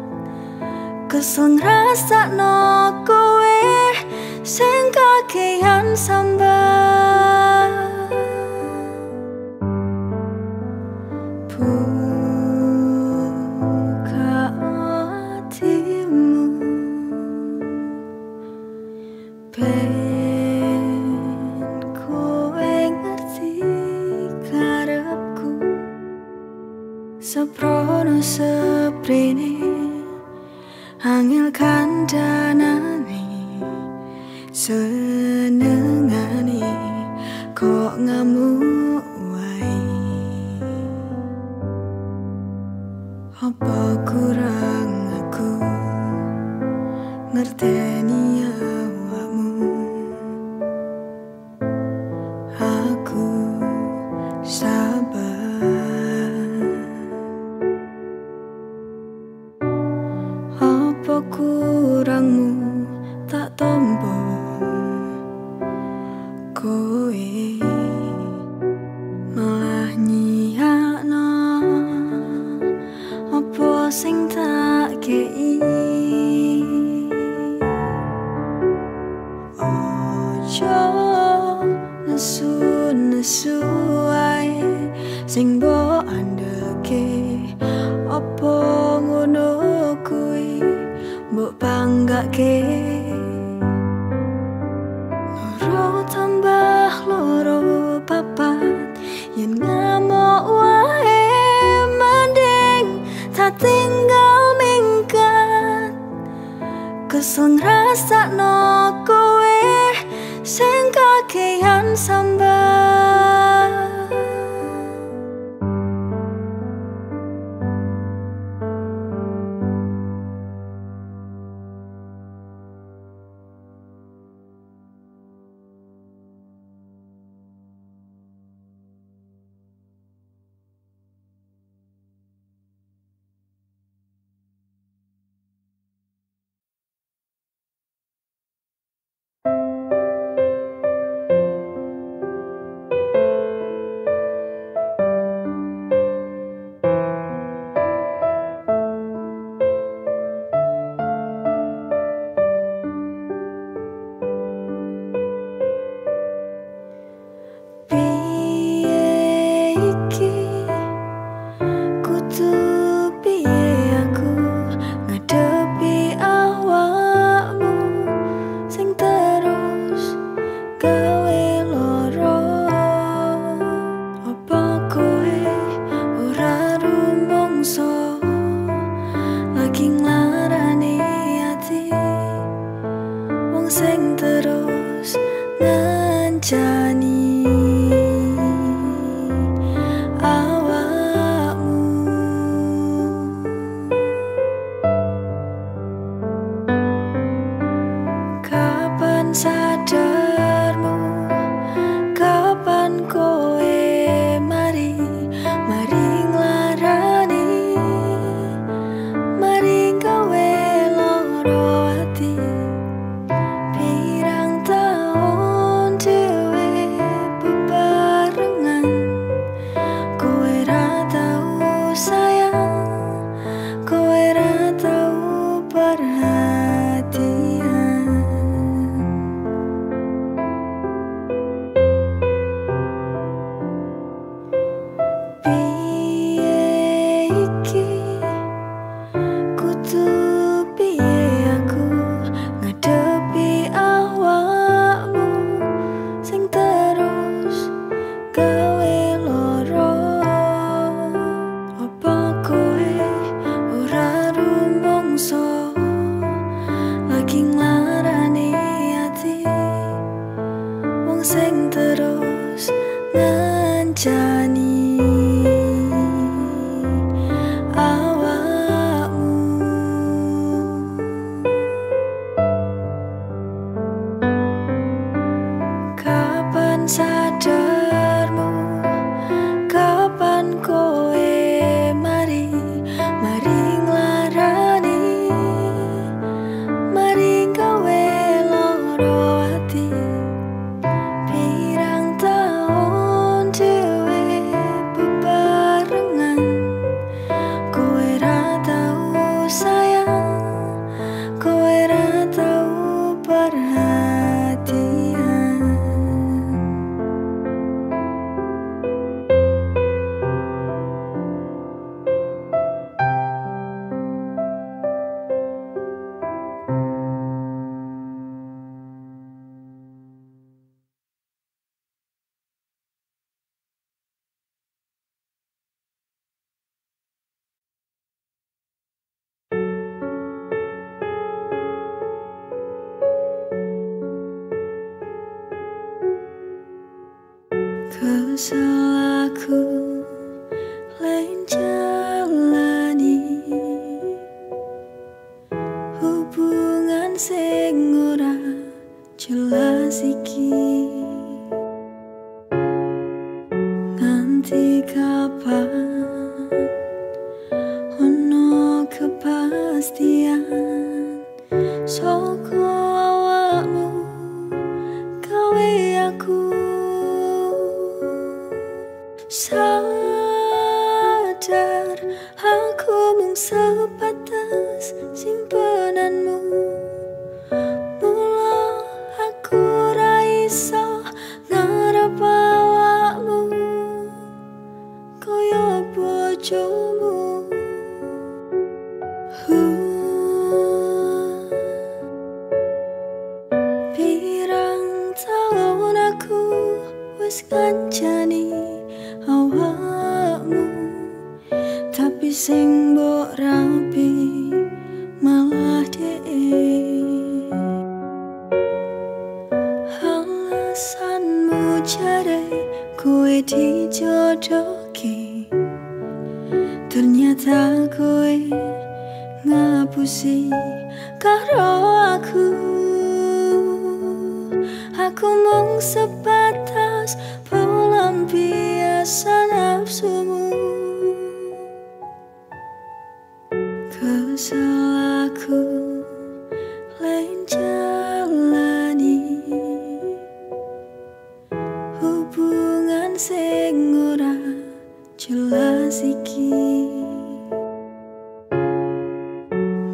Kesel ngrasakno kowe sing kakean sambat. Buka hatimu, ben kowe ngerti karepku. Seprono seprene angel kandhanane, senengane kok ngamuk wae. Apa kurang aku ngerteni awakmu? Aku sabar. Apa kurangmu tak tombo kowe malah nyiyakno? Apa sing tak kei? Ojo nesu-nesu wae, sing mbok andeke apa ngono kuwi mbok mbok panggake loro tambah loro papat yen ngamuk wae mending tak tinggal minggat kesel rasakno kowe sing kakean sambat. Kesel aku lain jalani hubungan sing ora jelas iki nganti kapan ono kepastian soko awakmu gawe aku sadar aku mung sebatas simpenanmu mula aku ra iso ngarep awakmu kaya bojomu. sing karo aku mung sebatas pelampiasan nafsumu. Kesel aku lain jalani hubungan sing ora jelas iki.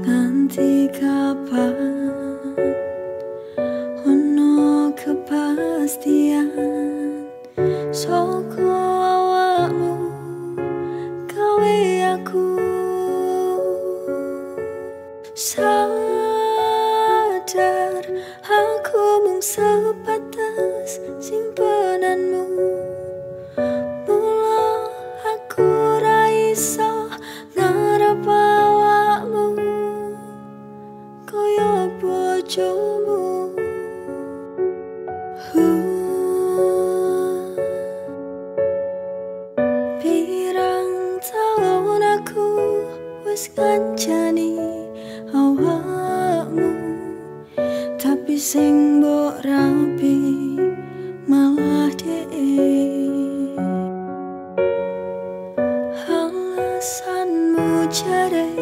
Nanti kapan ono kepastian soko awakmu gawe aku sadar aku mung sebatas simpenanmu. Mula aku ra iso ngarep awakmu koyo bojomu. Pirang tahun aku wis ngancani awakmu, tapi sing mbok rapi malah dhewe. Alasanmu jare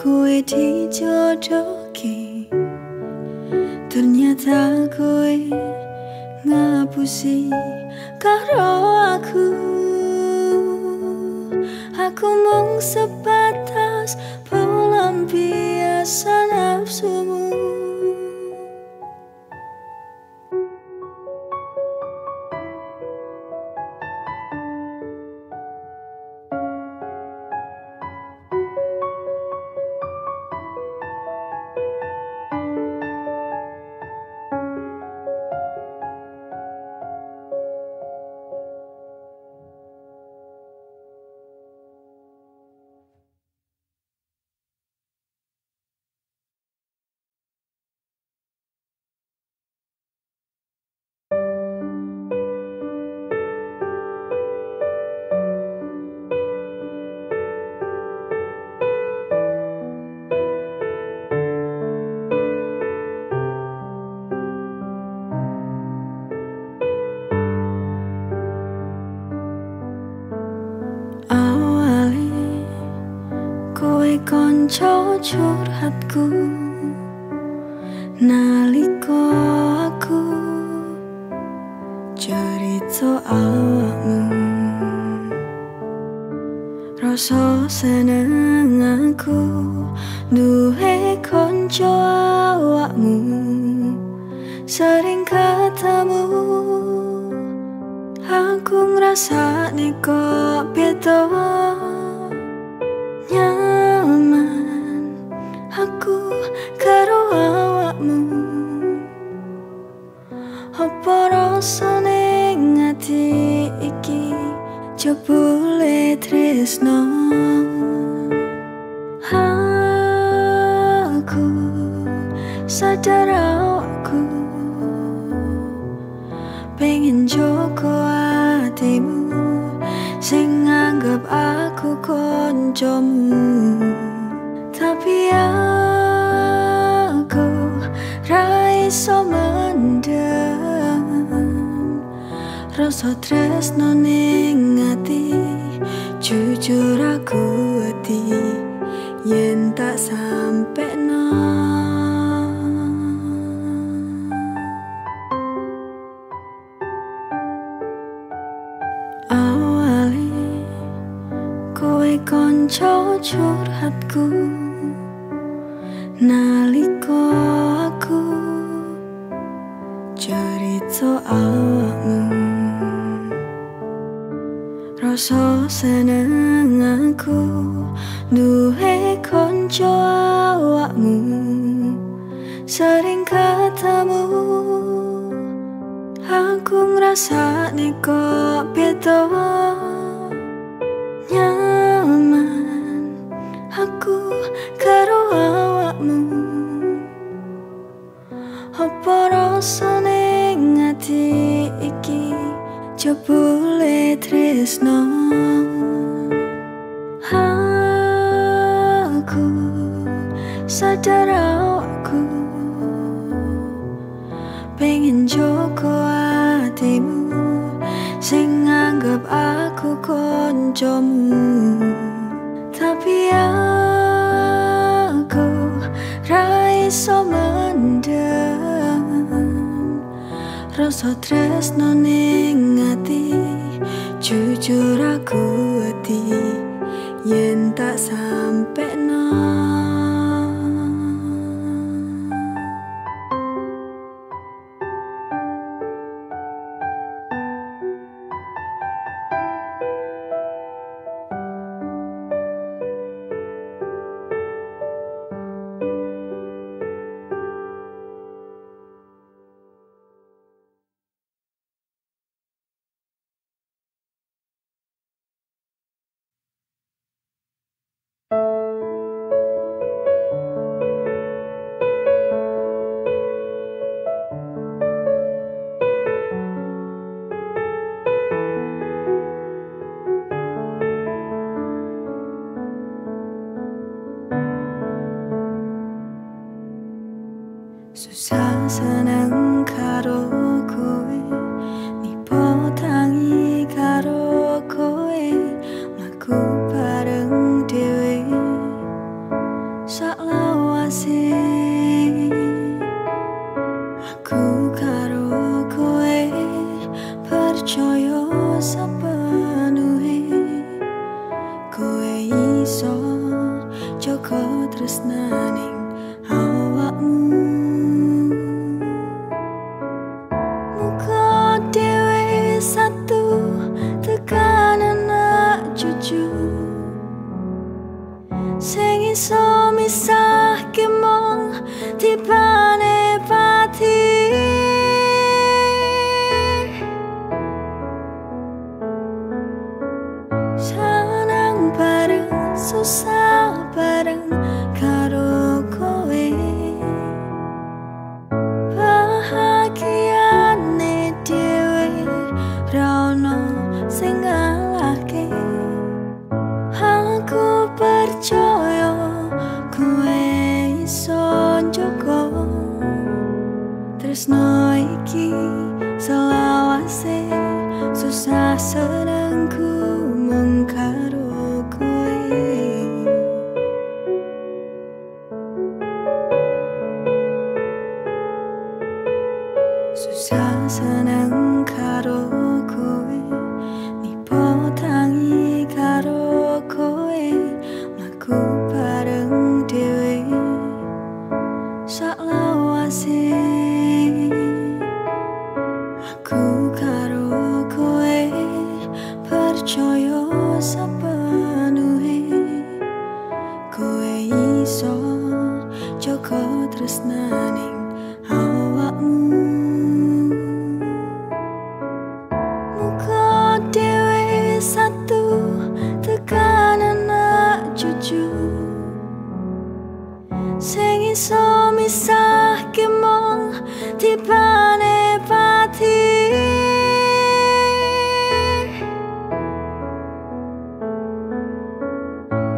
kowe dijodohke, ternyata kowe ngapusi karo aku mung sebatas pelampiasan nafsumu. Konco curhatku nalika aku cerita awakmu, rasa seneng aku duwe konco awakmu, sering ketemu aku ngrasani kok beda. Aku karo awakmu, apa rasane ati iki jebule tresno. Aku sadar aku pengen joko atimu sing anggap aku koncomu, tapi aku ra iso mendem rasa tresno ning ati. Jujur aku ati yen tak sampekno. Awale kowe konco curhatku nalika aku cerita awakmu, rasa seneng aku duwe konco awakmu, sering ketemu aku ngrasani kok beda. Nyaman aku karo awakmu, apa rasane ati iki jebule tresno. Aku saudaraku, pengen joko hatimu, sing anggap aku koncomu. Tapi aku ra iso mendem rasa tresno ning ati. Jujur aku ati yen tak sampekno. Susah seneng karo kowe, nipo tangi karo kowe, mlaku bareng dhewe sak lawase. Aku karo kowe percaya sapenuhe, kowe iso jaga tresnaning awakmu. Satu tekanan anak cucu sing iso misahke mung tibane pati. Senang bareng, susah bareng karo kowe, bahagiane dhewe rano sing ngalahke. Aku percaya kowe iso njogo tresno iki selawase. Susah senengku mung karo kowe. Susah seneng karo kowe, nipo tangi karo kowe, mlaku bareng dhewe sak lawase. Aku karo kowe percaya sapenuhe, kowe iso jaga tresnaning awakmu. Satu tekanan anak cucu sing iso misahke mung tibane pati.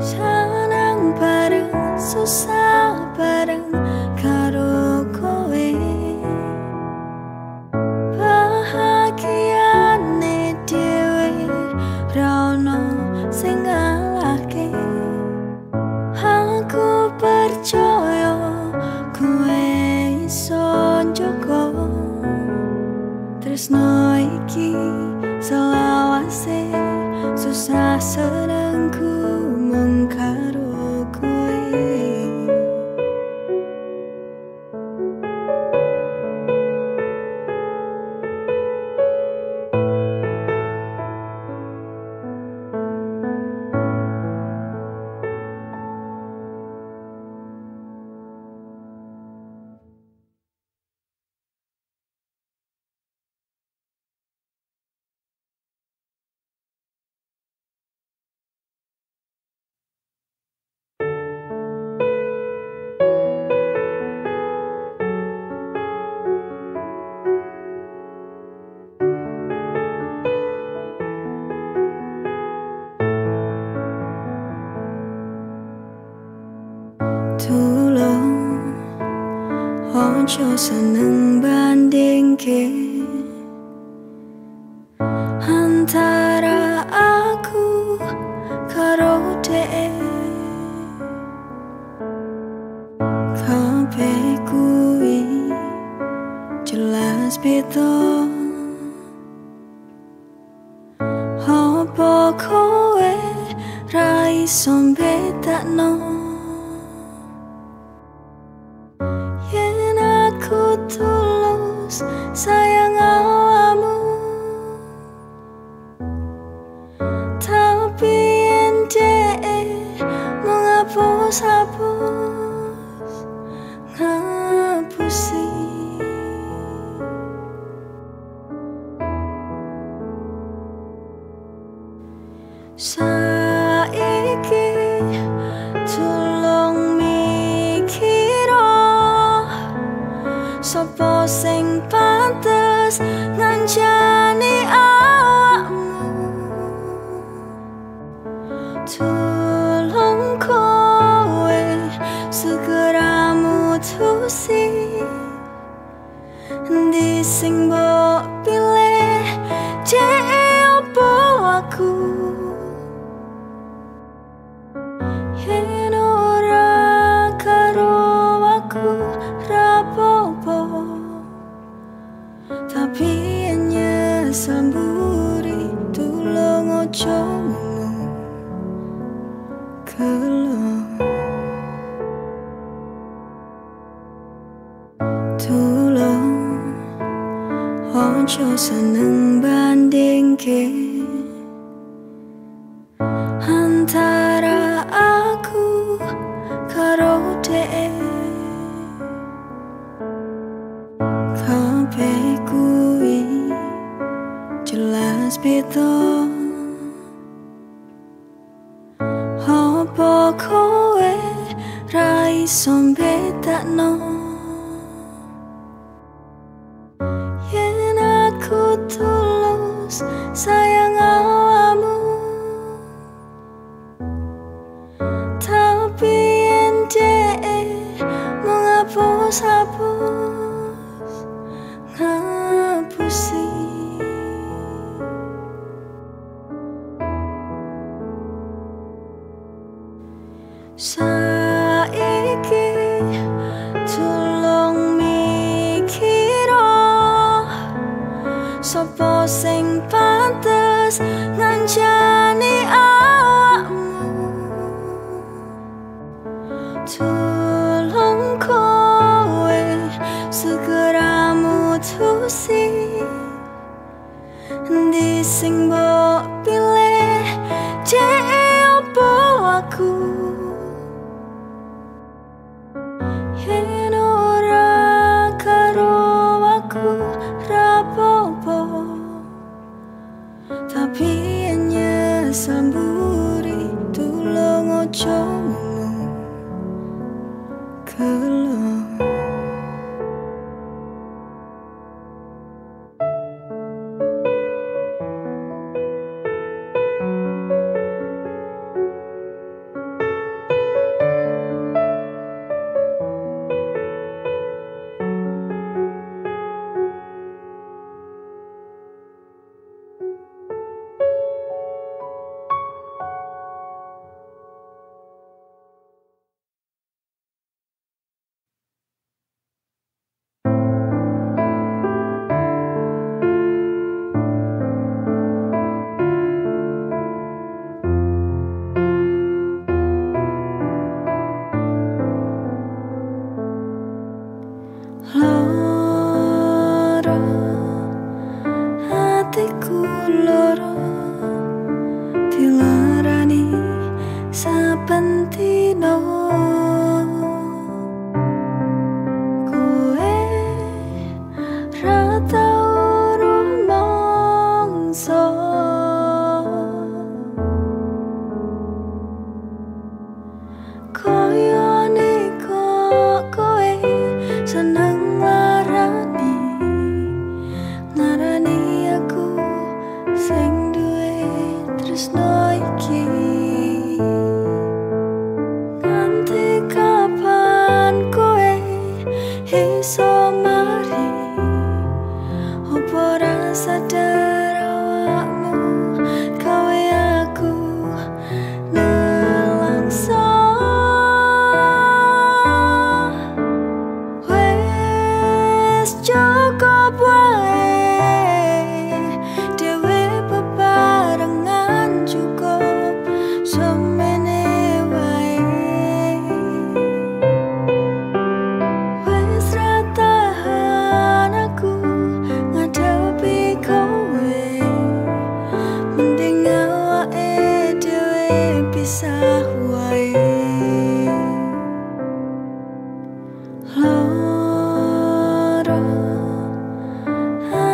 Senang bareng, susah bareng karo kowe, bahagiane dhewe rano sing ngalahke. Aku percaya kowe iso njogo tresno iki selawase. Susah senengku mung karo kowe. ojo seneng bandingke antara aku karo dhewe. Kabeh kuwi jelas beda. Apa kowe ra iso bedakno? Sayang awamu, tapi ente menghapus-hapus, ngapusi. Saiki tulung mikiro sapa sing pantes ngancani awakmu. Tolong kowe segera mutusi endi sing mbok pilih, dhewe opo aku. Yen ora karo aku rapopo, tapi nyesel mburi tulung ojo mung kelong. Tulung ojo seneng bandingke antara aku karo dhewe. Kabeh kuwi jelas beda. Apa kowe ra iso bedakno? Yen aku tulus sayang awamu, tapi ente menghapus-hapus, ngapusi. Saiki tulung mikiro sapa sing pantes ngancani awakmu. Tulung kowe segera mutusi endi sing mbok pilih, dhewe opo aku. Yen ora karo aku rapopo, tapi nyesel mburi tulung ojo mung kelong. So cukup wae dewe bebarengan cukup semene wae wes ra tahan aku ngadepi kowe mending awake dewe pisah wae.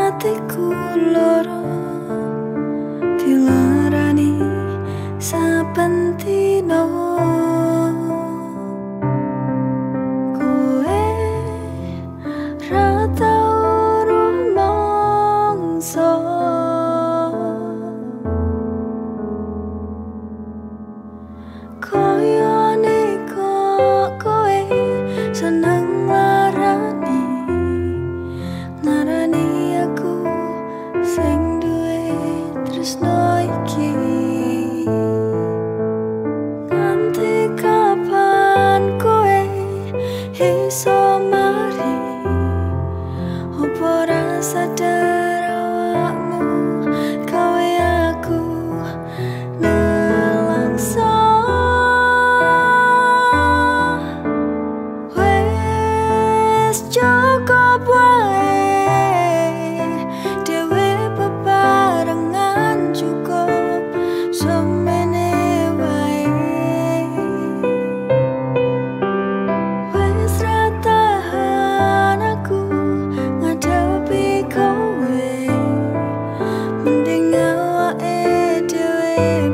Hatiku loro dilorani saben dina kowe ra tau rumangsa koyone kok kowe seneng larani narani aku sing duwe tresno iki nganti kapan kowe iso mari opo ra sadar awakmu kowe aku nelangsa wes cukup wae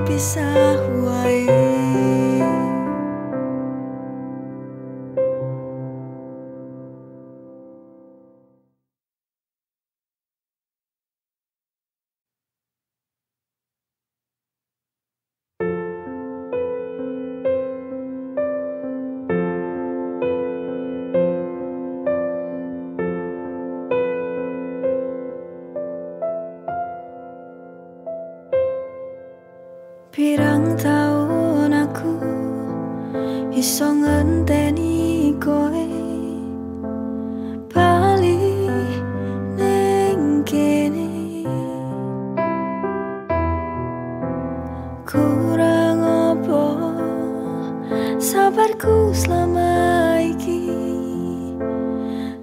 pisah wae. Pirang taun aku iso ngenteni koe bali ning kene kurang apa sabarku selama iki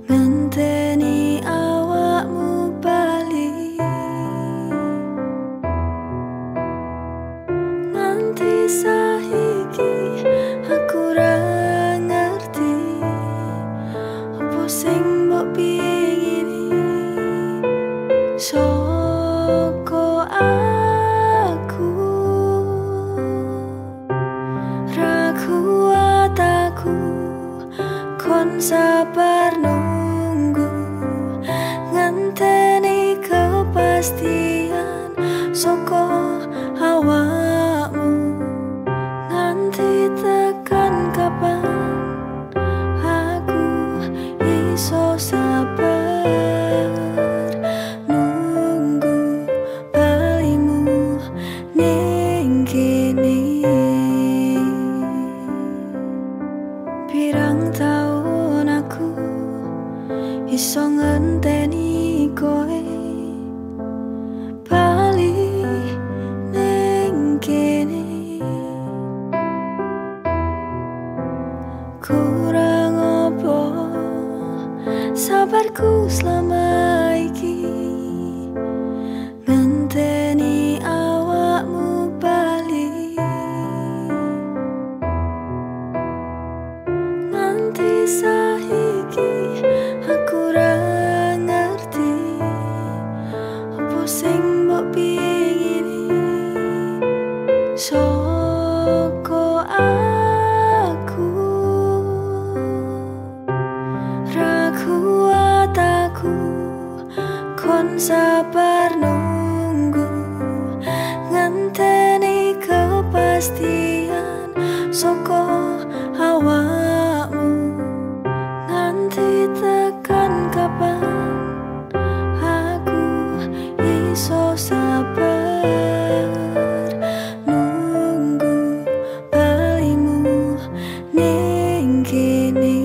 ngenteni awakmu bali saiki aku ra ngerti opo sing mbok pingini soko aku ra kuat aku kon sabar nunggu ngenteni kepastian soko awak tekan kapan aku iso sabar nunggu balimu ning kene pirang taun aku iso ngenteni koe bali ning kene kurang apa sabarku selama iki ngenteni awakmu bali nganti saiki aku ra ngerti opo sing mbok pingini soko aku sabar nunggu ngenteni kepastian soko awakmu nganti tekan kapan aku iso sabar nunggu balimu ning kene.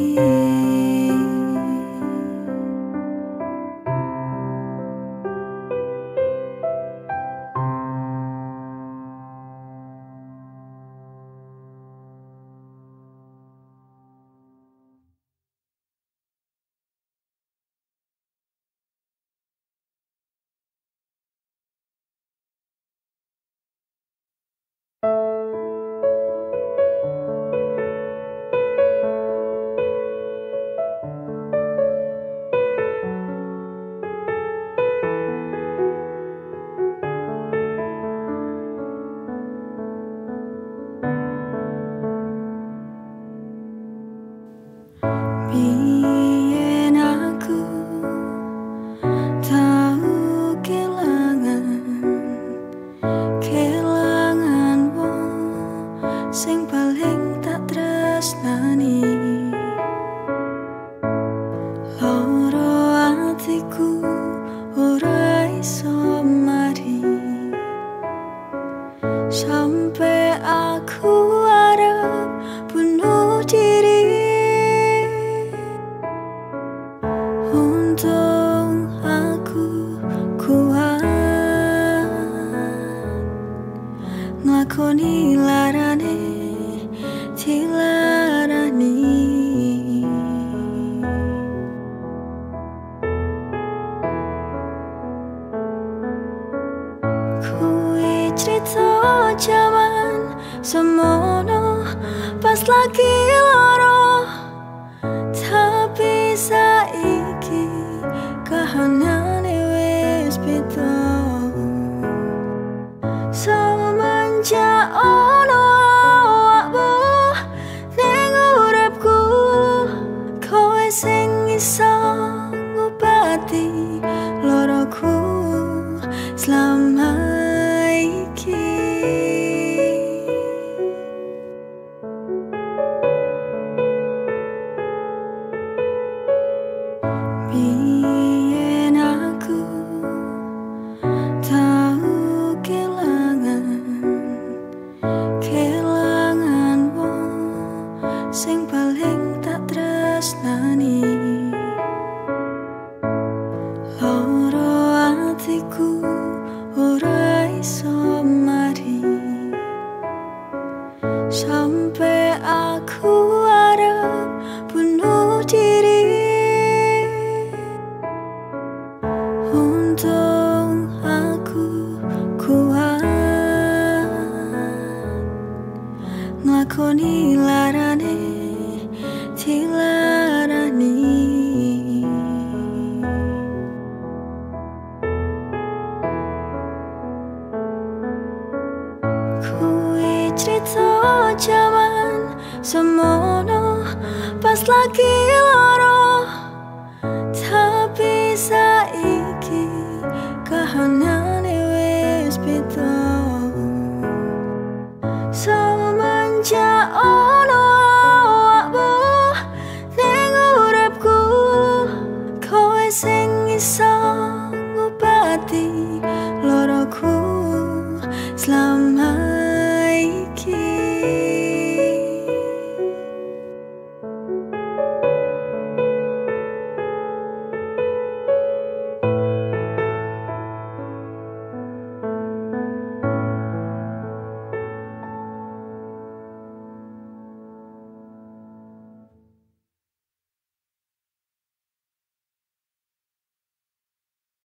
Loro atiku ora iso mari sampai aku arep bunuh diri. Untung aku kuat nglakoni larane dilarani. Cerita jaman semono pas lagi loro, tapi saiki kahanane wis beda. Semenjak ono awakmu ning uripku, kowe sing iso ngobati loroku selama. Biyen aku tau kelanganmu sing paling tak tresnani. Loro atiku ora iso mari sampai aku arep bunuh diri. Untung aku kuat nglakoni larane dilarani. Kuwi cerita jaman semono pas lagi